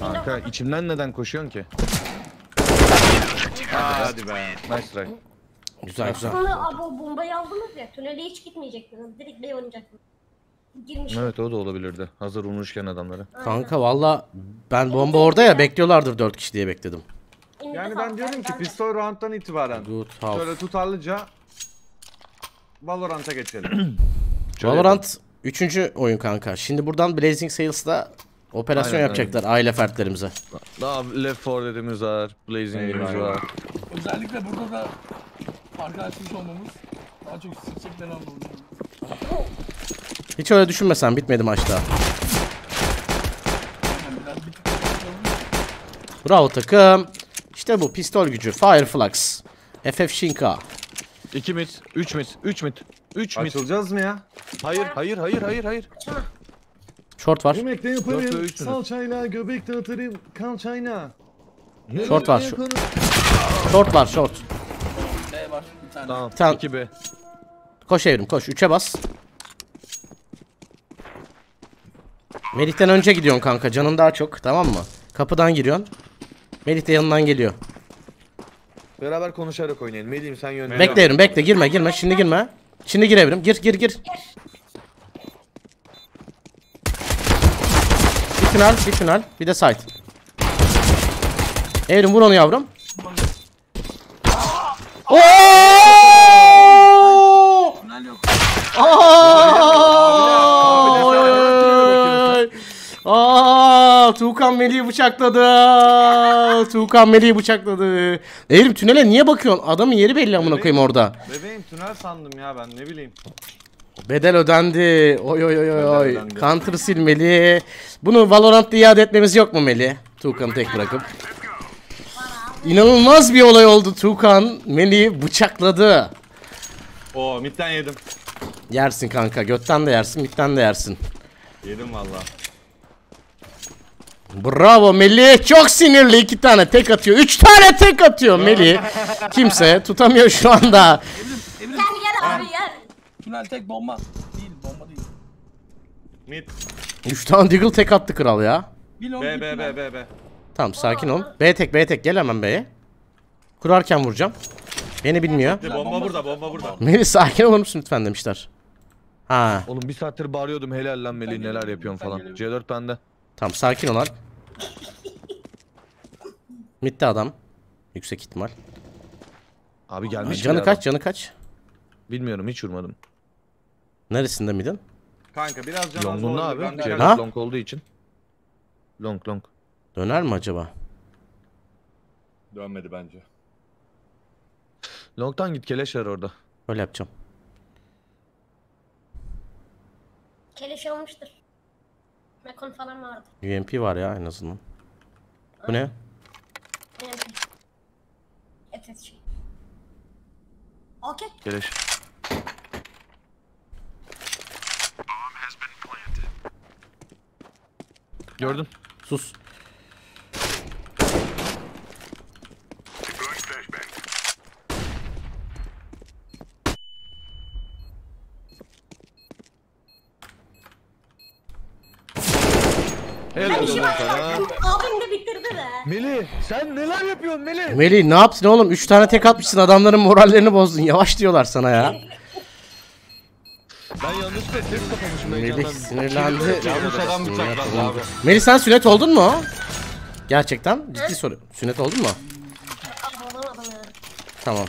Kanka içimden neden koşuyorsun ki? Aa, hadi be. Nice try. Güzel güzel. Abi bombayı aldınız ya. Tünele hiç gitmeyecektiniz. Direkt B'ye oynayacaktınız. Girmiş. Evet o da olabilirdi. Hazır vurmuşken adamları. Kanka valla ben bomba orada ya, bekliyorlardır dört kişi diye bekledim. Yani ben diyorum ki pistol round'dan itibaren şöyle tutarlıca Valorant'a geçelim. Valorant üçüncü oyun kanka. Şimdi buradan Blazing Sales'da operasyon aynen, yapacaklar aynen. Aile fertlerimize. Daha Left four Dead'imiz var, Blazing'imiz var. Özellikle burada da farkı açmış olmamız daha çok sıkacaklar anlamında. Hiç öyle düşünmesen bitmedi maçta. Bravo takım. İşte bu pistol gücü. Fireflux. evrimshinka. iki mid, üç mid, üç mid, üç mid. Açılacağız mı ya? Hayır, hayır, hayır, hayır, hayır. Short var. Yemekte yaparım. Salçayla göbek dağıtırım. Kalçayla. Short var. Short var, short. B var bir tane. Tamam. Tamam. iki B. Koş evrim, koş. üçe bas. Melih'ten önce gidiyorsun kanka, canın daha çok, tamam mı? Kapıdan giriyorsun. Melih de yanından geliyor. Beraber konuşarak oynayalım. Melih'im sen yönlen. Bekle evrim, bekle, girme girme, şimdi girme. Şimdi gir evrim, gir gir gir. Bir final, bir final, bir de side. Evrim vur onu yavrum. Ooo! Aa, Tuğkan Melih'i bıçakladı. Tuğkan Melih'i bıçakladı. Evrim tünele niye bakıyorsun? Adamın yeri belli amına koyayım orada. Bebeğim tünel sandım ya ben, ne bileyim. Bedel ödendi. Oy oy oy oy. Counter silmeli. Bunu Valorant'ta iade etmemiz yok mu Melih? Tuğkan'ı tek bırakıp. İnanılmaz bir olay oldu. Tuğkan Melih'i bıçakladı. Oo, midden yedim. Yersin kanka, götten de yersin, midden de yersin. Yedim vallahi. Bravo Melih, çok sinirli, iki tane tek atıyor, üç tane tek atıyor Melih. Kimse tutamıyor şu anda. Evrim, Evrim. Gel gel abi gel. Tünel tek bomba değil, bomba değil. Mid. Üç tane Deagle tek attı kral ya. B B B B B. Tamam sakin ol. B tek B tek gel hemen B'ye. Kurarken vuracağım. Beni bilmiyor. Bomba burada, bomba burada. Melih sakin olur musun lütfen demişler. Ha. Oğlum bir saattir bağırıyordum helal lan Melih neler yapıyorsun falan. C dört bende. Tamam sakin ol abi. Mid'de adam. Yüksek ihtimal. Abi gelmiş. Canı kaç, canı kaç? Bilmiyorum, hiç vurmadım. Neresinde mid'in? Kanka biraz canı az oldu. Abi. C dört long olduğu için. Long long. Döner mi acaba? Dönmedi bence. Long'tan git, keleş var orada. Öyle yapacağım. Keleş olmuştur. Mekon falan vardı. U M P var ya en azından. Ay. Bu ne? U M P. Et et şey. Okey. Keleş. Gördüm. Sus. Helal olsun sana. Abim de bitirdi be. Melih sen neler yapıyorsun Melih? Melih ne yaptın oğlum? Üç tane tek atmışsın, adamların morallerini bozdun. Yavaş diyorlar sana ya. Ben yanlışlıkla tek kapamışım. Melih sinirlendi. Melih sen sünnet oldun mu? Gerçekten ha? Ciddi soru. Sünnet oldun mu? Tamam.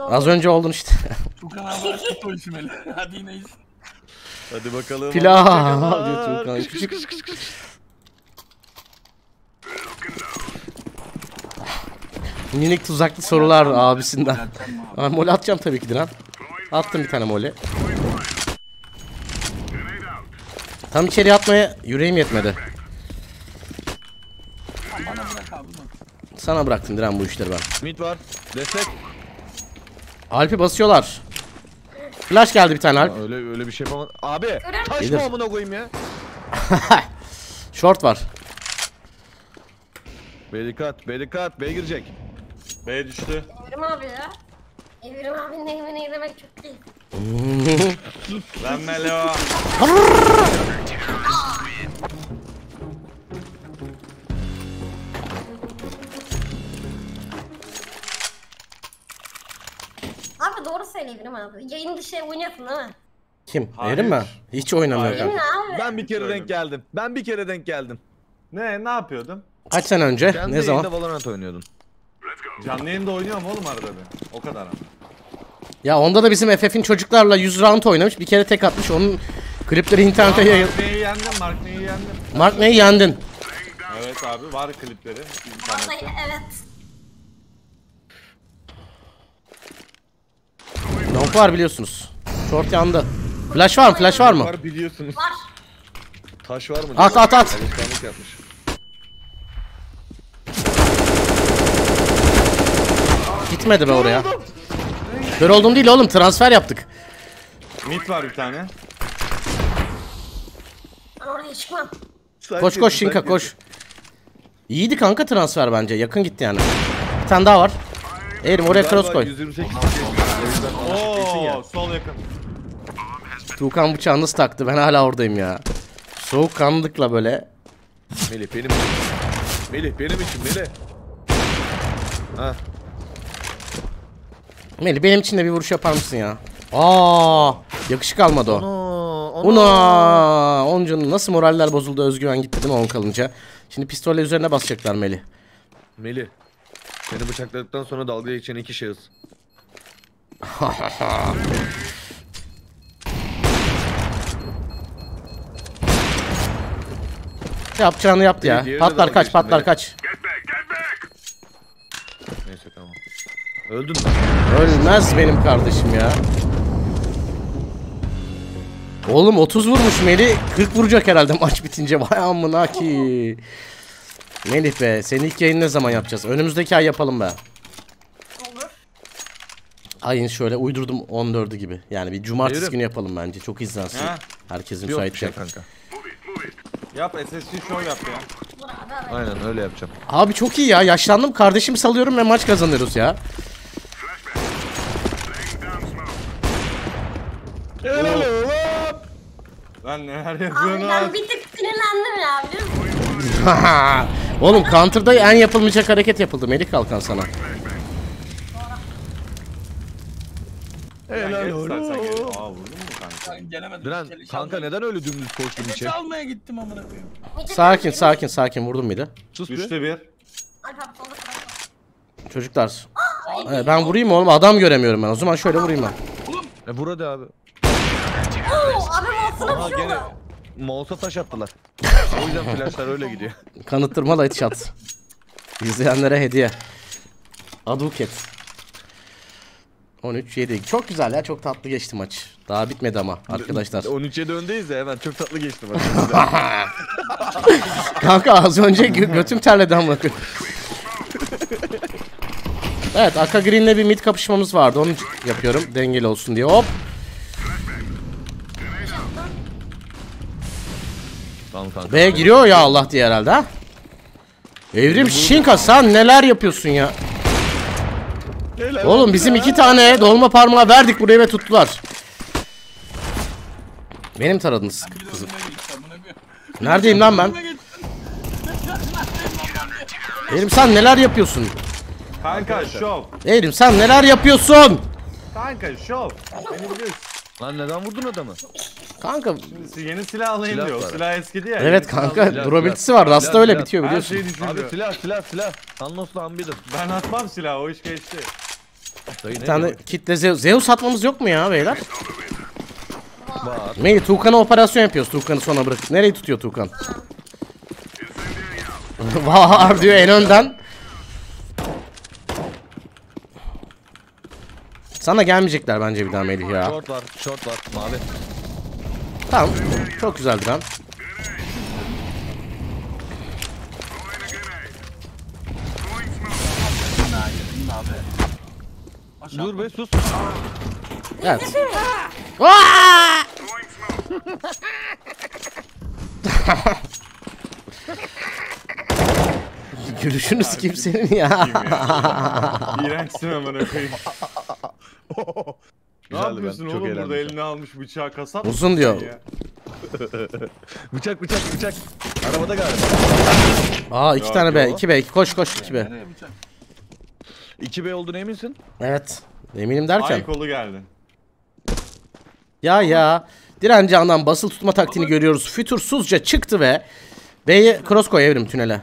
Az önce oldun işte. Çok anlamlı. Hadi ineyiz. Hadi bakalım. Pilav diyor Tuğkan. Küçük küçük küçük küçük. Minik tuzaklı sorular abisinden. Ama mole atacağım tabii ki de lan. Attım bir tane mole. Tam içeri atmaya yüreğim yetmedi. Sana bıraktım Diren bu işleri ben. Mid var. Destek. Alp'i basıyorlar. Flash geldi bir tane Alp. Öyle öyle bir şey yapamadım. Abi taş mı amına koyayım ya? Short var. Bey dikkat, bey dikkat, bey girecek. Bey düştü. Evrim abi ya. Evrim abinin evini izlemek çok değil. Lan Melo. Abi doğru söyle Evrim abi. Yayın dışı oynuyorsun değil mi? Kim? Evrim mi? Hiç oynamıyor abi. Ben bir kere denk geldim. Ben bir kere denk geldim. Ne? Ne yapıyordum? Kaç sene önce? Kendi ne zaman? Canlı yayında Valorant oynuyordun. Canlı yayında oynuyorum oğlum arada bir. O kadar ama. Ya onda da bizim F F'in çocuklarla yüz round oynamış. Bir kere tek atmış. Onun klipleri internete yayıldı. Mark neyi yendin? Mark neyi yendin? Mark neyi yendin? Evet abi var klipleri. Vallahi evet. Long var biliyorsunuz. Short yandı. Flash var mı? Flash var mı? Var biliyorsunuz. Var. Taş var mı? At at at. Gitmedi be oraya. Kör oldum değil oğlum, transfer yaptık. Mid var bir tane. Ben oraya çıkmam. Koş koş Şinka koş. İyiydi kanka transfer bence. Yakın gitti yani. Bir tane daha var. Eğrim oraya cross koy. Ooo sol yakın. Tuğkan bıçağı nasıl taktı, ben hala oradayım ya. Soğukkanlıkla böyle. Melih benim için. Melih benim için Melih. Ha. Melih benim için de bir vuruş yapar mısın ya? Aa, yakışık almadı o. Ona oncanın nasıl moraller bozuldu, özgüven gitti değil mi on kalınca? Şimdi pistolle üzerine basacaklar Melih. Melih. Seni bıçakladıktan sonra dalga geçen iki şahıs. Yapacağını yaptı ya. Patlar kaç, patlar kaç. Neyse tamam. Öldüm. Ölmez benim kardeşim ya. Oğlum otuz vurmuş Melih, kırk vuracak herhalde maç bitince. Vay amına ki. Melih be, seni ilk yayın ne zaman yapacağız? Önümüzdeki ay yapalım be. Olur. Ayın şöyle uydurdum on dördü gibi. Yani bir cumartesi Değilim. günü yapalım bence. Çok izlensin. Ha? Herkesin müsait şey kanka. Yap S S C show yap ya. Aynen öyle yapacağım. Abi çok iyi ya. Yaşlandım kardeşim, salıyorum ve maç kazanıyoruz ya. Lan neler yapıyorsun? Abi ben bir tık sinirlendim ya, biliyor musun? Oğlum Counter'da en yapılmayacak hareket yapıldı. Melih Kalkan sana. Helal oğlum. Aa, vurdun mu kanka? Gelemedim. Diren, kanka neden öyle dümdüz koştun içe? Keleş almaya gittim amına koyayım. Sakin sakin sakin, vurdum bir de. Sus be. bir. Çocuklar. Aa, ben vurayım oğlum, adam göremiyorum ben. O zaman şöyle vurayım ben. Oğlum. E burada abi. Ooo abi mouse'una bir şey oldu. Mouse'a taş attılar. O yüzden flashlar öyle gidiyor. Kanıttırma light shot. İzleyenlere hediye. Aduket. on üç yedi. Çok güzel ya, çok tatlı geçti maç. Daha bitmedi ama arkadaşlar. on üç yedi öndeyiz ya, hemen çok tatlı geçti maç. Kanka az önce götüm terledi amına koyayım. Evet, Aka Green'le bir mid kapışmamız vardı. Onu yapıyorum dengeli olsun diye. Hop. B giriyor ya Allah diye herhalde ha. Evrimshinka sen neler yapıyorsun ya? Oğlum bizim iki tane dolma parmağı verdik buraya ve tuttular. Benim taradınız kızım. Neredeyim lan ben? Evrim sen neler yapıyorsun? Kanka şov. Evrim sen neler yapıyorsun? Kanka şov. Lan neden vurdun adamı? Kanka yeni silah alayım diyor. O silah eskidi ya. Evet kanka, durabilitesi var. Rasta öyle bitiyor biliyorsun. Abi silah silah silah. Thanos'la ambidir. Ben atmam silahı, o iş geçti. Bir tane kitle Zeus. Zeus atmamız yok mu ya beyler? Melih Tuğkan'a operasyon yapıyoruz. Tuğkan'ı sona bırakıp. Nereyi tutuyor Tuğkan? Var diyor en önden. Sana gelmeyecekler bence bir daha Melih ya. Short var, short var, mavi. Tamam, çok güzeldi lan. Dur be, sus. Evet. Gülüşünüz kimsenin ya. İğrençsin amına koyayım. Ne yapıyorsun oğlum burada, burada elini almış bıçağı kasap. Uzun diyor. bıçak bıçak bıçak. Arabada galiba. Aa iki ya, tane B, iki B, iki koş koş iki B. iki B olduğuna eminsin? Evet. Eminim derken. Ay kolu geldi. Ya ya. Direncan'dan basılı tutma taktiğini Ama... görüyoruz. Fütursuzca çıktı ve B'yi cross koy Evrim tünele.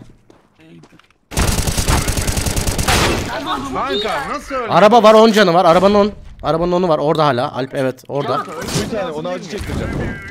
Kanka nasıl öyle? Araba var, on canı var. Arabanın on. Arabanın onu var. Orada hala. Alp evet orada. Bir tane ona acı çektireceğim.